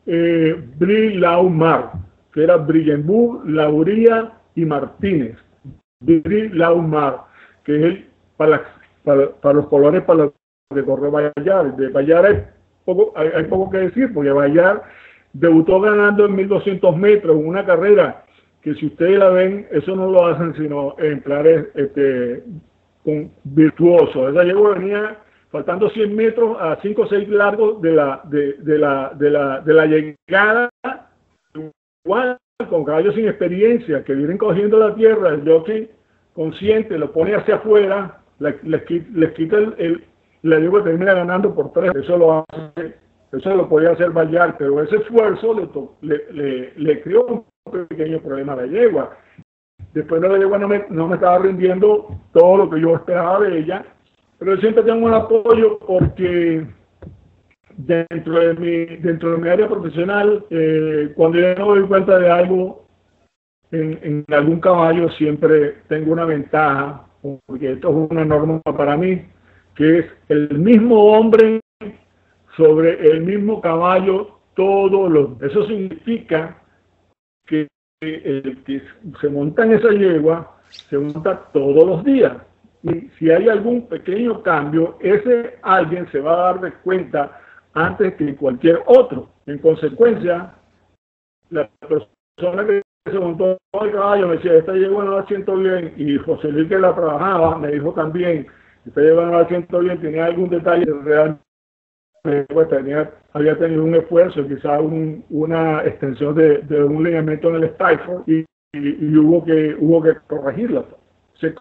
eh, Brilaumar, que era Brillenbú, Lauría y Martínez. Brilaumar, que es el para, para, para los colores para los que corre Bayar. De Bayar hay poco, hay, hay poco que decir, porque Bayar debutó ganando en mil doscientos metros una carrera que si ustedes la ven, eso no lo hacen sino en planes este, virtuosos. Esa yegua venía faltando cien metros a cinco o seis largos de la, de, de la, de la, de la llegada, igual con caballos sin experiencia que vienen cogiendo la tierra. El jockey consciente lo pone hacia afuera, les quita, les quita el, el, la yegua, termina ganando por tres. Eso lo hace, eso lo podía hacer Bayar, pero ese esfuerzo le, le, le, le creó un pequeño problema la yegua. Después de la yegua no me, no me estaba rindiendo todo lo que yo esperaba de ella, pero yo siempre tengo un apoyo porque dentro de mi, dentro de mi área profesional, eh, cuando yo no doy cuenta de algo en, en algún caballo, siempre tengo una ventaja, porque esto es una norma para mí, que es el mismo hombre sobre el mismo caballo todos los... Eso significa que el que se monta en esa yegua se monta todos los días, y si hay algún pequeño cambio, ese alguien se va a dar de cuenta antes que cualquier otro. En consecuencia, la persona que se montó al caballo me decía, esta yegua no la siento bien, y José Luis, que la trabajaba, me dijo también, esta yegua no la siento bien, tenía algún detalle real. Pues tenía, había tenido un esfuerzo, quizás un, una extensión de, de un ligamento en el stifle, y, y, y hubo que hubo que corregirlo. Se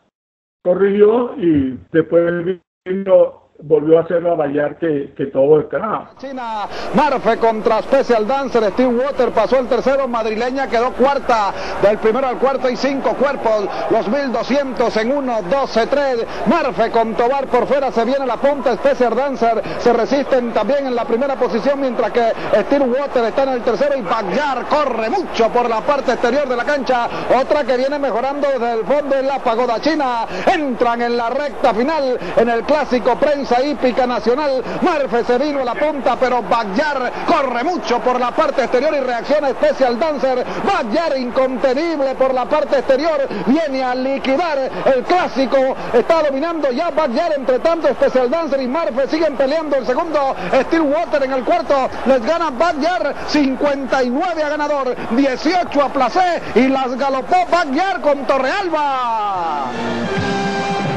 corrigió y después vino, volvió a hacerlo a Bayar que, que todo esperaba. China Marfe contra Special Dancer, Steve Water pasó el tercero, Madrileña quedó cuarta, del primero al cuarto y cinco cuerpos, los mil doscientos en uno, doce, tres, Marfe con Tobar por fuera, se viene la punta, Special Dancer se resisten también en la primera posición, mientras que Steve Water está en el tercero y Bayar corre mucho por la parte exterior de la cancha, otra que viene mejorando desde el fondo en la pagoda china, entran en la recta final en el clásico Prensa Hípica Nacional. Marfe se vino a la punta, pero Bayar corre mucho por la parte exterior y reacciona Special Dancer. Bayar incontenible por la parte exterior, viene a liquidar el clásico, está dominando ya Bayar, entre tanto Special Dancer y Marfe siguen peleando el segundo, Stillwater en el cuarto, les gana Bayar, cincuenta y nueve a ganador, dieciocho a Placé y las galopó Bayar con Torrealba.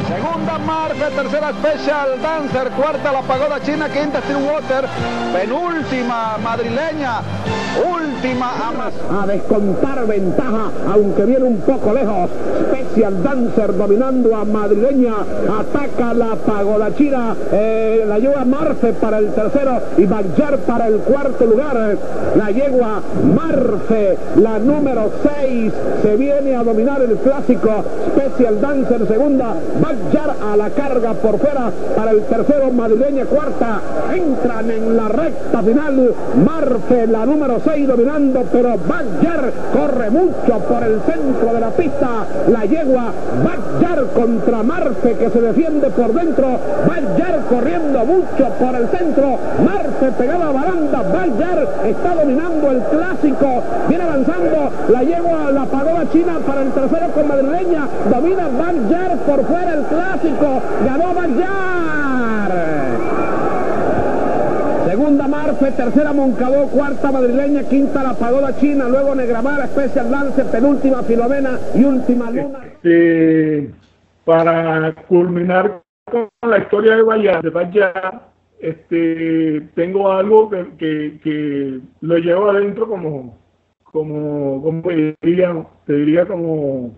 Segunda Marfe, tercera Special Dancer, cuarta la pagoda china, quinta Stillwater, penúltima Madrileña, última Amas. A descontar ventaja, aunque viene un poco lejos, Special Dancer dominando a Madrileña, ataca la pagoda china, eh, la lleva Marfe para el tercero y Bayar para el cuarto lugar. La yegua Marfe, la número seis, se viene a dominar el clásico, Special Dancer segunda, Bayar a la carga. Vargas por fuera para el tercero, Madrileña cuarta, entran en la recta final, Marfe la número seis dominando, pero Badger corre mucho por el centro de la pista, la yegua Badger contra Marfe que se defiende por dentro, Badger corriendo mucho por el centro, Marfe pegada a baranda, Badger está dominando el clásico, viene avanzando, la yegua la pagoda china para el tercero con Madrileña, domina Badger por fuera el clásico, ganó Badger. Segunda Marfe, tercera Moncadó, cuarta Madrileña, quinta La Pagoda China, luego Negramar, Especial Lance, penúltima Filomena y última Luna. Este, para culminar con la historia de Vallar, de Vallar, este, tengo algo que, que, que lo llevo adentro como, como, como diría, te diría como,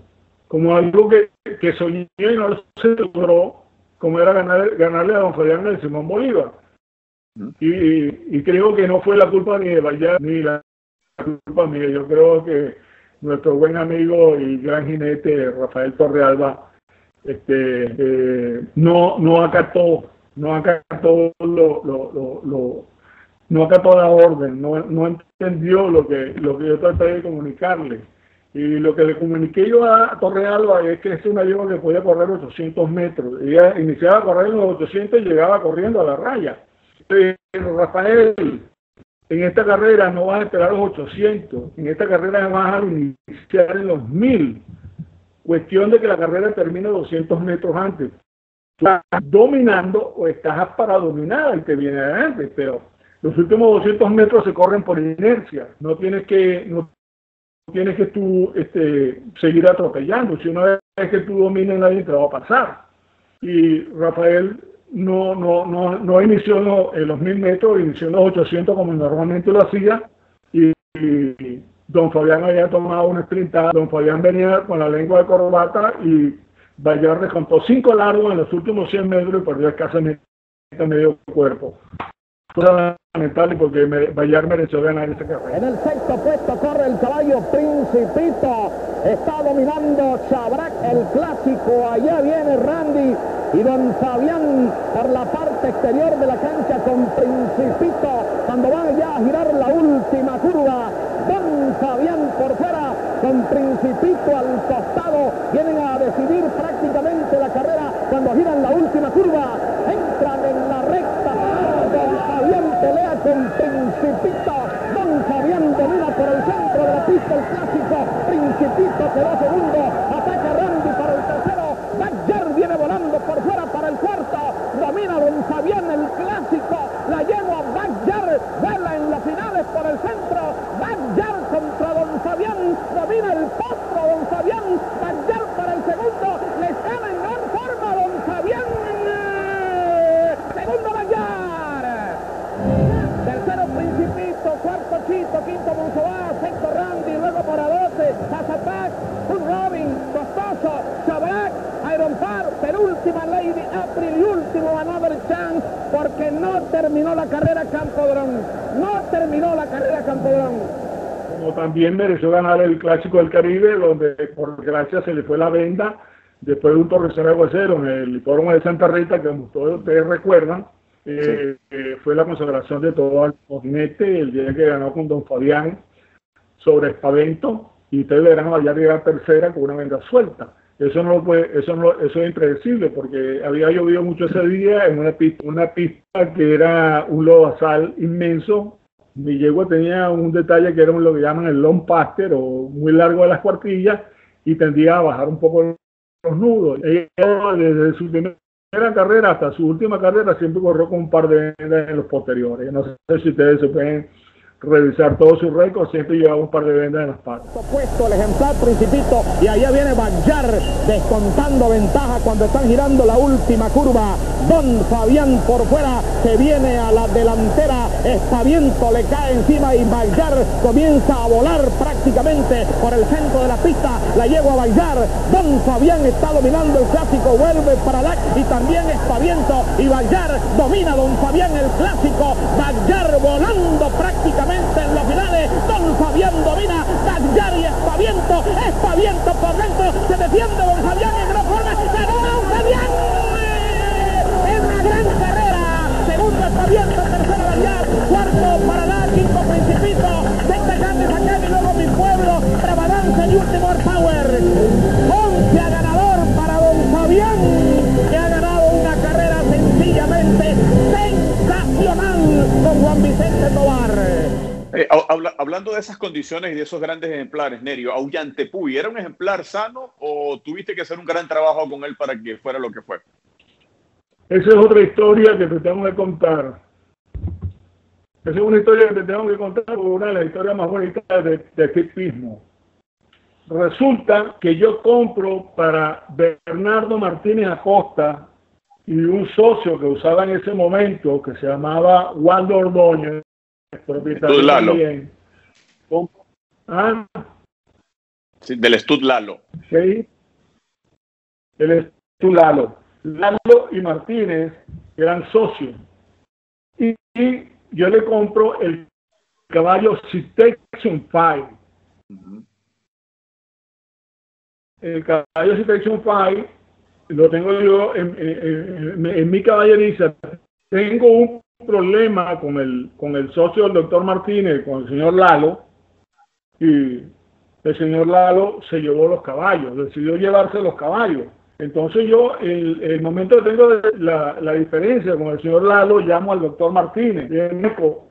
como algo que, que soñé y no se logró, como era ganar, ganarle a don Fernando y Simón Bolívar. Y, y creo que no fue la culpa ni de Vallar ni la culpa mía. Yo creo que nuestro buen amigo y gran jinete Rafael Torrealba este, eh, no, no acató, no acató, lo, lo, lo, lo, no acató la orden, no, no entendió lo que, lo que yo traté de comunicarle. Y lo que le comuniqué yo a Torrealba es que es una yegua que podía correr ochocientos metros. Ella iniciaba a correr los ochocientos y llegaba corriendo a la raya. Rafael, en esta carrera no vas a esperar los ochocientos, en esta carrera vas a iniciar en los mil, cuestión de que la carrera termine doscientos metros antes. Tú estás dominando o estás para dominar el que viene adelante, pero los últimos doscientos metros se corren por inercia, no tienes que no tienes que tú este, seguir atropellando, si una vez que tú domines nadie te va a pasar. Y Rafael No, no, no, no inició en los, en los mil metros, inició en los ochocientos como normalmente lo hacía y, y don Fabián había tomado una sprintada, don Fabián venía con la lengua de corbata y Vallar recontó cinco largos en los últimos cien metros y perdió escasamente medio cuerpo. Lamentable porque Vallar mereció ganar esta carrera. En el sexto puesto corre el caballo Principito, está dominando Chabrak el clásico, allá viene Randy y don Fabián por la parte exterior de la cancha con Principito, cuando van ya a girar la última curva, don Fabián por fuera con Principito al costado, vienen a decidir prácticamente la carrera cuando giran la última curva, entran en la recta, don Fabián pelea con Principito, don Fabián domina por el centro de la pista el clásico, Principito quedó segundo, ataca Randy para el tercero, Badger viene volando por fuera para el cuarto, domina don Fabián el clásico, la yegua Badger vuela en las finales por el centro, Badger contra don Fabián, domina el postro don Fabián, Badger para el segundo, le sale en gran forma don Fabián, segundo Badger, tercero Principito, cuarto Chito, quinto Monsobá, sexto Randy, luego para doce, Zazapac, un Robin, costoso, Chabrak, Iron Par, penúltima Lady April y último Another Chance, porque no terminó la carrera Campodrón, no terminó la carrera Campodrón. Como también mereció ganar el Clásico del Caribe, donde por gracia se le fue la venda, después de un torrecero aguacero en el hipódromo de Santa Rita, que como todos ustedes recuerdan, eh, sí. eh, fue la consagración de todo el jinete, el día que ganó con don Fabián sobre Espavento, y ustedes verán allá llegar tercera con una venda suelta. Eso no puede, eso no, eso es impredecible porque había llovido mucho ese día en una pista, una pista que era un lodazal inmenso. Mi yegua tenía un detalle que era lo que llaman el long paster o muy largo de las cuartillas y tendía a bajar un poco los nudos. Ella, desde su primera carrera hasta su última carrera siempre corrió con un par de vendas en los posteriores. No sé si ustedes se pueden revisar todos sus récords, siempre llevaba un par de vendas en las patas. Puesto el ejemplar Principito y allá viene Badger descontando ventaja cuando están girando la última curva. Don Fabián por fuera se viene a la delantera, Espaviento le cae encima y Badger comienza a volar prácticamente por el centro de la pista, la yegua Badger, don Fabián está dominando el clásico, vuelve para Lac y también Espaviento y Badger domina don Fabián el clásico, Badger volando prácticamente en las finales, don Fabián domina, Badger y Espaviento, Espaviento por dentro, se defiende don Fabián en gran forma, ganó don Fabián. hablando de esas condiciones y de esos grandes ejemplares, Nerio, Aullantepuy, ¿era un ejemplar sano o tuviste que hacer un gran trabajo con él para que fuera lo que fue? Esa es otra historia que te tengo que contar. Esa es una historia que te tengo que contar, una de las historias más bonitas de, de este pismo. Resulta que yo compro para Bernardo Martínez Acosta y un socio que usaba en ese momento, que se llamaba Wando Ordóñez, propietario también. ¿Ah? Sí, del Stud Lalo. Sí, del Stud Lalo. Lalo y Martínez eran socios. Y, y yo le compro el caballo Citation Five. Uh-huh. El caballo Citation Five lo tengo yo en, en, en, en mi caballeriza. Tengo un problema con el, con el socio del doctor Martínez, con el señor Lalo, y el señor Lalo se llevó los caballos, decidió llevarse los caballos. Entonces yo, el, el momento que tengo la, la diferencia con el señor Lalo, llamo al doctor Martínez. Digo,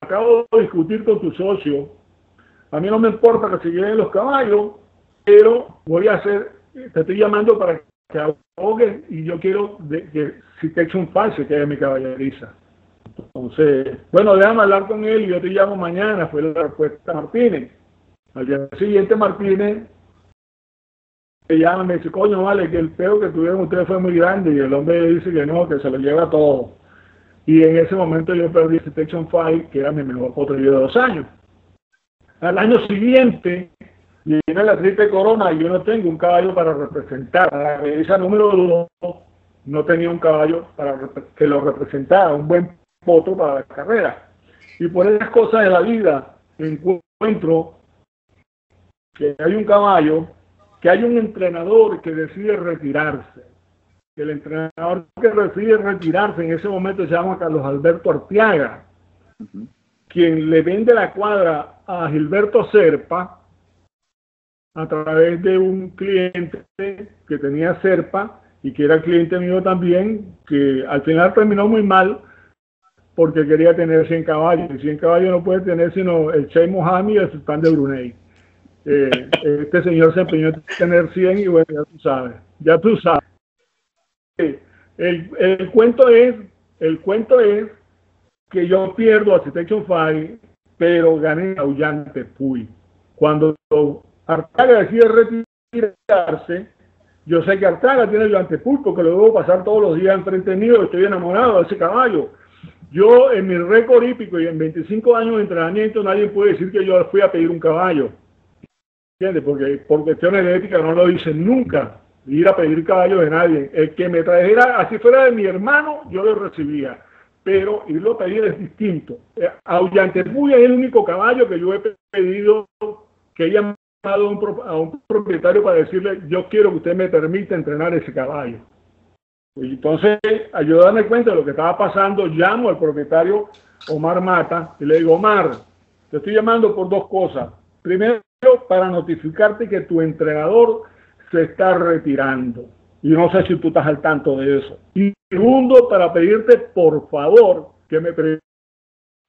acabo de discutir con tu socio, a mí no me importa que se lleven los caballos, pero voy a hacer, te estoy llamando para que abogues y yo quiero de, que si te echo un falso, que es mi caballeriza. Entonces, bueno, déjame hablar con él y yo te llamo mañana, fue la respuesta de Martínez. Al día siguiente Martínez me llama y me dice, coño, vale, que el peo que tuvieron ustedes fue muy grande, y el hombre dice que no, que se lo lleva todo. Y en ese momento yo perdí Citation Five, que era mi mejor potrillo de dos años. Al año siguiente viene la triste corona y yo no tengo un caballo para representar. La revisa número dos no tenía un caballo para que lo representara, un buen potro para la carrera. Y por esas cosas de la vida encuentro que hay un caballo, que hay un entrenador que decide retirarse. El entrenador que decide retirarse en ese momento se llama Carlos Alberto Arteaga, uh-huh, quien le vende la cuadra a Gilberto Serpa a través de un cliente que tenía Serpa y que era cliente mío también, que al final terminó muy mal porque quería tener cien caballos. Y cien caballos no puede tener sino el Sheikh Mohammed y el sultán de Brunei. Eh, este señor se empeñó en tener cien y bueno, ya tú sabes, ya tú sabes. El, el cuento es, el cuento es que yo pierdo a Citation Five, pero gané a Aullantepuy. Cuando Arteaga decide retirarse, yo sé que Arteaga tiene Aullantepuy porque lo debo pasar todos los días enfrente mío, estoy enamorado de ese caballo. Yo en mi récord hípico y en veinticinco años de entrenamiento nadie puede decir que yo fui a pedir un caballo. ¿Entiendes? Porque por cuestiones de ética no lo hice nunca, ir a pedir caballos de nadie. El que me trajera, así fuera de mi hermano, yo lo recibía, pero irlo a pedir es distinto. Aullantepuy es el único caballo que yo he pedido, que he llamado a un propietario para decirle, yo quiero que usted me permita entrenar ese caballo. Y entonces, al yo darme cuenta de lo que estaba pasando, llamo al propietario Omar Mata y le digo, Omar, te estoy llamando por dos cosas. Primero, para notificarte que tu entrenador se está retirando. Y no sé si tú estás al tanto de eso. Y segundo, para pedirte, por favor, que me permita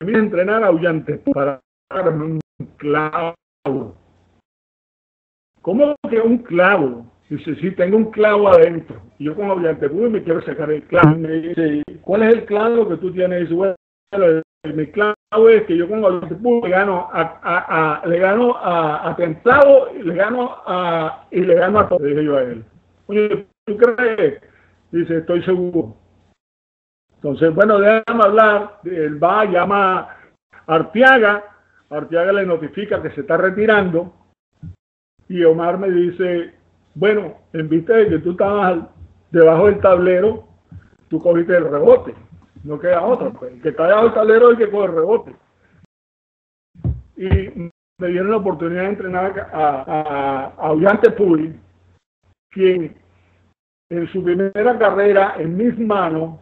entrenar a Aullantepuy para darme un clavo. ¿Cómo que un clavo? Dice, sí, tengo un clavo adentro. Y yo con Aullantepuy me quiero sacar el clavo. Me dice, ¿cuál es el clavo que tú tienes? Y dice, bueno, mi clavo es que yo con Aullantepuy le gano a, a, a le gano a, a Templado, le gano a y le gano a todo, dije yo a él. Oye, ¿tú crees? Dice, estoy seguro. Entonces, bueno, déjame hablar. Él va, llama a Arteaga, Arteaga le notifica que se está retirando y Omar me dice, bueno, en vista de que tú estabas debajo del tablero, tú cogiste el rebote. No queda otra, pues. El que está debajo del tablero es el que coge el rebote. Y me dieron la oportunidad de entrenar a Aullantepuy, quien en su primera carrera, en mis manos,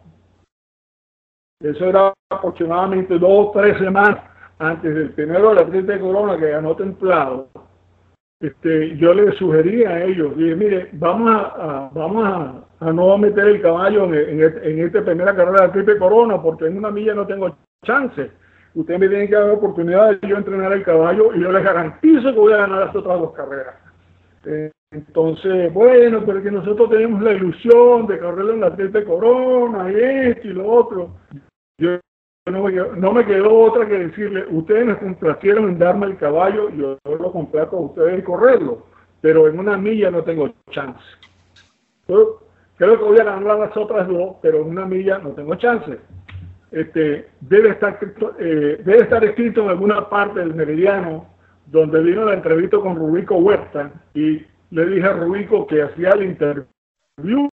eso era aproximadamente dos o tres semanas antes del primero de la triste corona que ganó Templado, este, yo le sugerí a ellos, dije, mire, vamos a, a vamos a, a no meter el caballo en, en, en esta primera carrera de la triple corona porque en una milla no tengo chance. Ustedes me tienen que dar la oportunidad de yo entrenar el caballo y yo les garantizo que voy a ganar las otras dos carreras. Eh, entonces, bueno, pero que nosotros tenemos la ilusión de correrle en la Atleta Corona y esto y lo otro. Yo no me, quedo, no me quedó otra que decirle, ustedes me complacieron en darme el caballo, yo lo complaco a ustedes y correrlo, pero en una milla no tengo chance. Yo creo que voy a ganar las otras dos, pero en una milla no tengo chance. Este, debe, estar, eh, debe estar escrito en alguna parte del Meridiano, donde vino la entrevista con Rubico Huerta, y le dije a Rubico que hacía el interview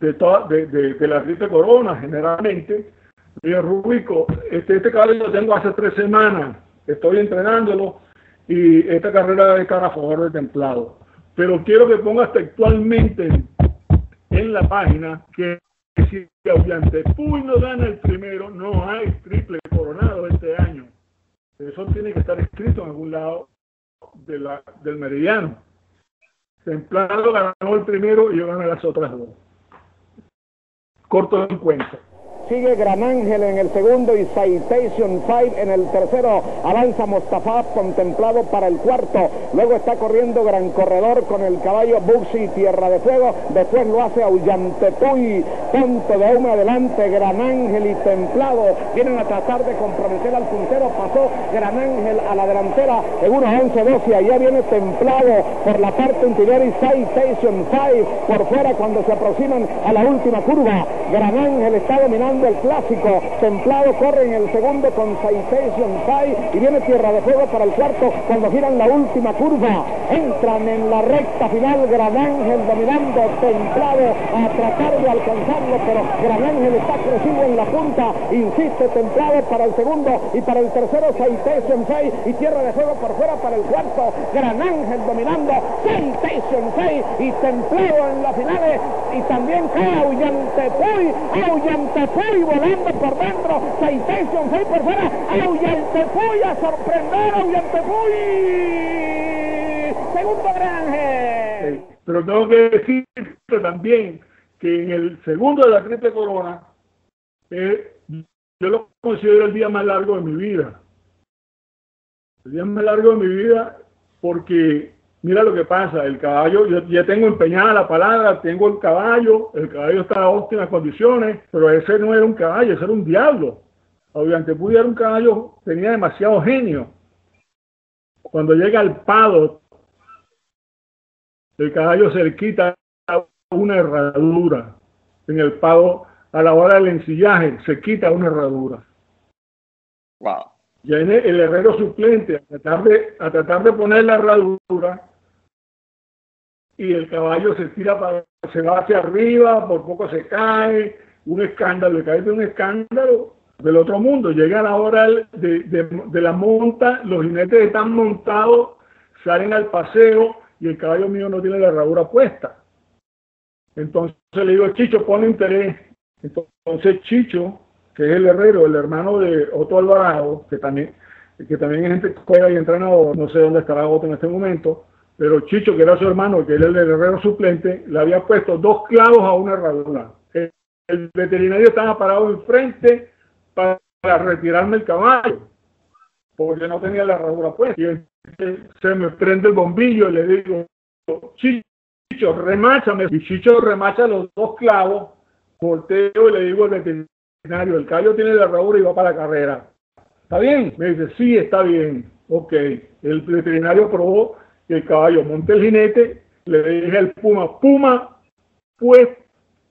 de, toda, de, de, de la Rita Corona, generalmente. Le dije, Rubico, este, este caballo lo tengo hace tres semanas, estoy entrenándolo, y esta carrera debe estar a favor del templado. Pero quiero que pongas textualmente en la página que si Puy no gana el primero, no hay triple coronado este año. Eso tiene que estar escrito en algún lado de la, del Meridiano. Templado ganó el primero y yo gané las otras dos. Corto de encuentro. Sigue Gran Ángel en el segundo y Citation cinco en el tercero. Avanza Mostafa Contemplado para el cuarto. Luego está corriendo Gran Corredor con el caballo Buxi Tierra de Fuego. Después lo hace Aullantepuy. Ponte de una adelante Gran Ángel y Templado. Vienen a tratar de comprometer al puntero. Pasó Gran Ángel a la delantera en uno once doce. Allá viene Templado por la parte interior y Citation cinco por fuera cuando se aproximan a la última curva. Gran Ángel está dominando el clásico. Templado corre en el segundo con Citation cinco y viene Tierra de Fuego para el cuarto cuando giran la última curva. Entran en la recta final. Gran Ángel dominando, Templado a tratar de alcanzarlo, pero Gran Ángel está crecido en la punta. Insiste Templado para el segundo y para el tercero Citation seis y Tierra de Fuego por fuera para el cuarto. Gran Ángel dominando, Citation seis y Templado en las finales, y también cae Aullantepuy. Aullantepuy y volando por dentro, Citation seis por fuera, Aullantepuy a sorprender, Aullantepuy, segundo Ángel. Sí, pero tengo que decirte también que en el segundo de la Triple Corona, eh, yo lo considero el día más largo de mi vida. El día más largo de mi vida porque, mira lo que pasa, el caballo, yo ya tengo empeñada la palabra, tengo el caballo, el caballo está en óptimas condiciones, pero ese no era un caballo, ese era un diablo. Obviamente pudiera un caballo, tenía demasiado genio. Cuando llega al paddock, el caballo se le quita una herradura. En el paddock, a la hora del ensillaje, se quita una herradura. Wow. Viene el herrero suplente a tratar de, a tratar de poner la herradura. Y el caballo se tira, para, se va hacia arriba, por poco se cae, un escándalo, le cae de un escándalo del otro mundo. Llega la hora de, de, de la monta, los jinetes están montados, salen al paseo y el caballo mío no tiene la herradura puesta. Entonces le digo, Chicho, pone interés. Entonces Chicho, que es el herrero, el hermano de Otto Alvarado, que también, que también es gente que juega y entrenador, no sé dónde estará Otto en este momento, pero Chicho, que era su hermano, que era el herrero suplente, le había puesto dos clavos a una herradura. El, el veterinario estaba parado enfrente para, para retirarme el caballo, porque no tenía la herradura puesta. Y él, se me prende el bombillo y le digo, Chicho, remáchame. Y Chicho remacha los dos clavos, volteo y le digo al veterinario, el caballo tiene la herradura y va para la carrera. ¿Está bien? Me dice, sí, está bien. Ok. El veterinario probó que el caballo monte el jinete, le dije al Puma, Puma, pues,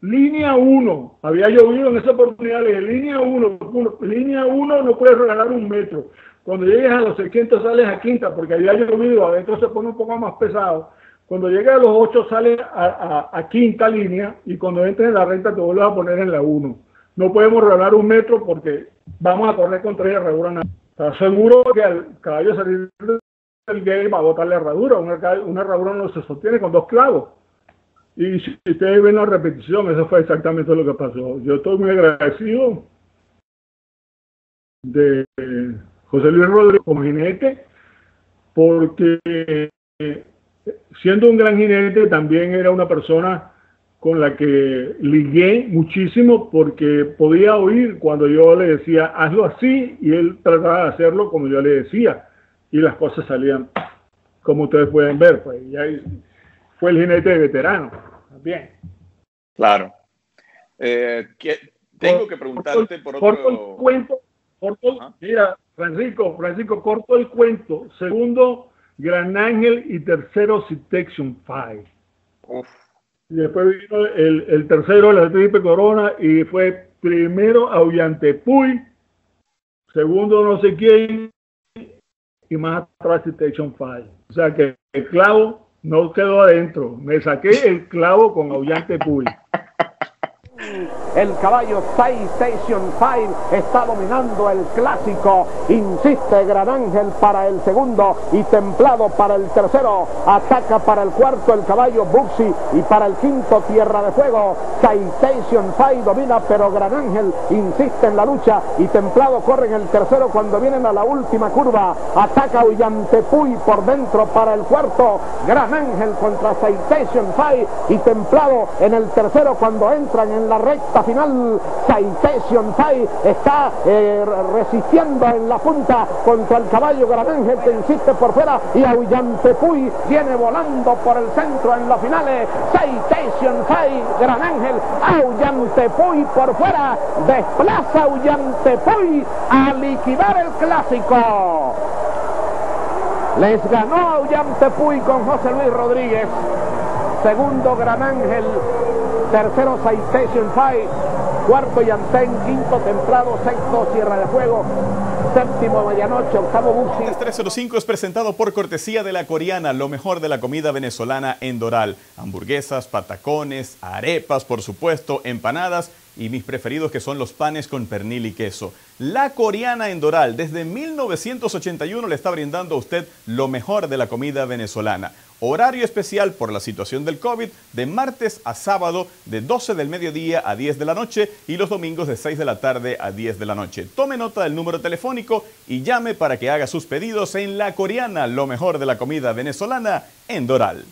línea uno. Había llovido en esa oportunidad, le dije, línea uno, línea uno, no puedes regalar un metro. Cuando llegues a los seiscientos sales a quinta, porque había llovido, adentro se pone un poco más pesado. Cuando llegues a los ocho sales a, a, a quinta línea y cuando entres en la recta te vuelves a poner en la uno. No podemos regalar un metro porque vamos a correr con tres herraduras. Está seguro que al caballo salir del game va a botar la herradura. Una, una herradura no se sostiene con dos clavos. Y si ustedes ven la repetición, eso fue exactamente lo que pasó. Yo estoy muy agradecido de José Luis Rodríguez como jinete, porque siendo un gran jinete también era una persona con la que ligué muchísimo porque podía oír cuando yo le decía hazlo así y él trataba de hacerlo como yo le decía y las cosas salían como ustedes pueden ver, pues, y ahí fue el jinete de Veterano también. Claro. Eh, ¿qué, tengo que preguntarte por, por, por otro corto el cuento, corto, ¿Ah? Mira, Francisco, Francisco, corto el cuento, segundo Gran Ángel y tercero Citation Five. Uf. Y después vino el, el tercero, la Triple Corona, y fue primero Auyantepuy, segundo no sé quién, y más atrás Citation Five. O sea que el clavo no quedó adentro. Me saqué el clavo con Auyantepuy. El caballo Citation Five está dominando el clásico. Insiste Gran Ángel para el segundo y Templado para el tercero. Ataca para el cuarto el caballo Buxi y para el quinto Tierra de Fuego. Citation Five domina, pero Gran Ángel insiste en la lucha y Templado corre en el tercero cuando vienen a la última curva. Ataca Ullantepuy por dentro para el cuarto. Gran Ángel contra Citation Five y Templado en el tercero cuando entran en la La recta final. Citation Five está eh, resistiendo en la punta contra el caballo Gran Ángel que insiste por fuera y Auyantepuy viene volando por el centro en los finales. Citation Five, Gran Ángel, Auyantepuy por fuera, desplaza Auyantepuy a liquidar el clásico. Les ganó Auyantepuy con José Luis Rodríguez, segundo Gran Ángel, tercero Citation Five, cuarto Yantén, quinto Templado, sexto Sierra de Fuego, séptimo Medianoche, octavo Buxi. Agentes tres cero cinco es presentado por cortesía de La Coreana, lo mejor de la comida venezolana en Doral. Hamburguesas, patacones, arepas, por supuesto, empanadas y mis preferidos que son los panes con pernil y queso. La Coreana en Doral, desde mil novecientos ochenta y uno le está brindando a usted lo mejor de la comida venezolana. Horario especial por la situación del COVID de martes a sábado de doce del mediodía a diez de la noche y los domingos de seis de la tarde a diez de la noche. Tome nota del número telefónico y llame para que haga sus pedidos en La Coreana, lo mejor de la comida venezolana en Doral.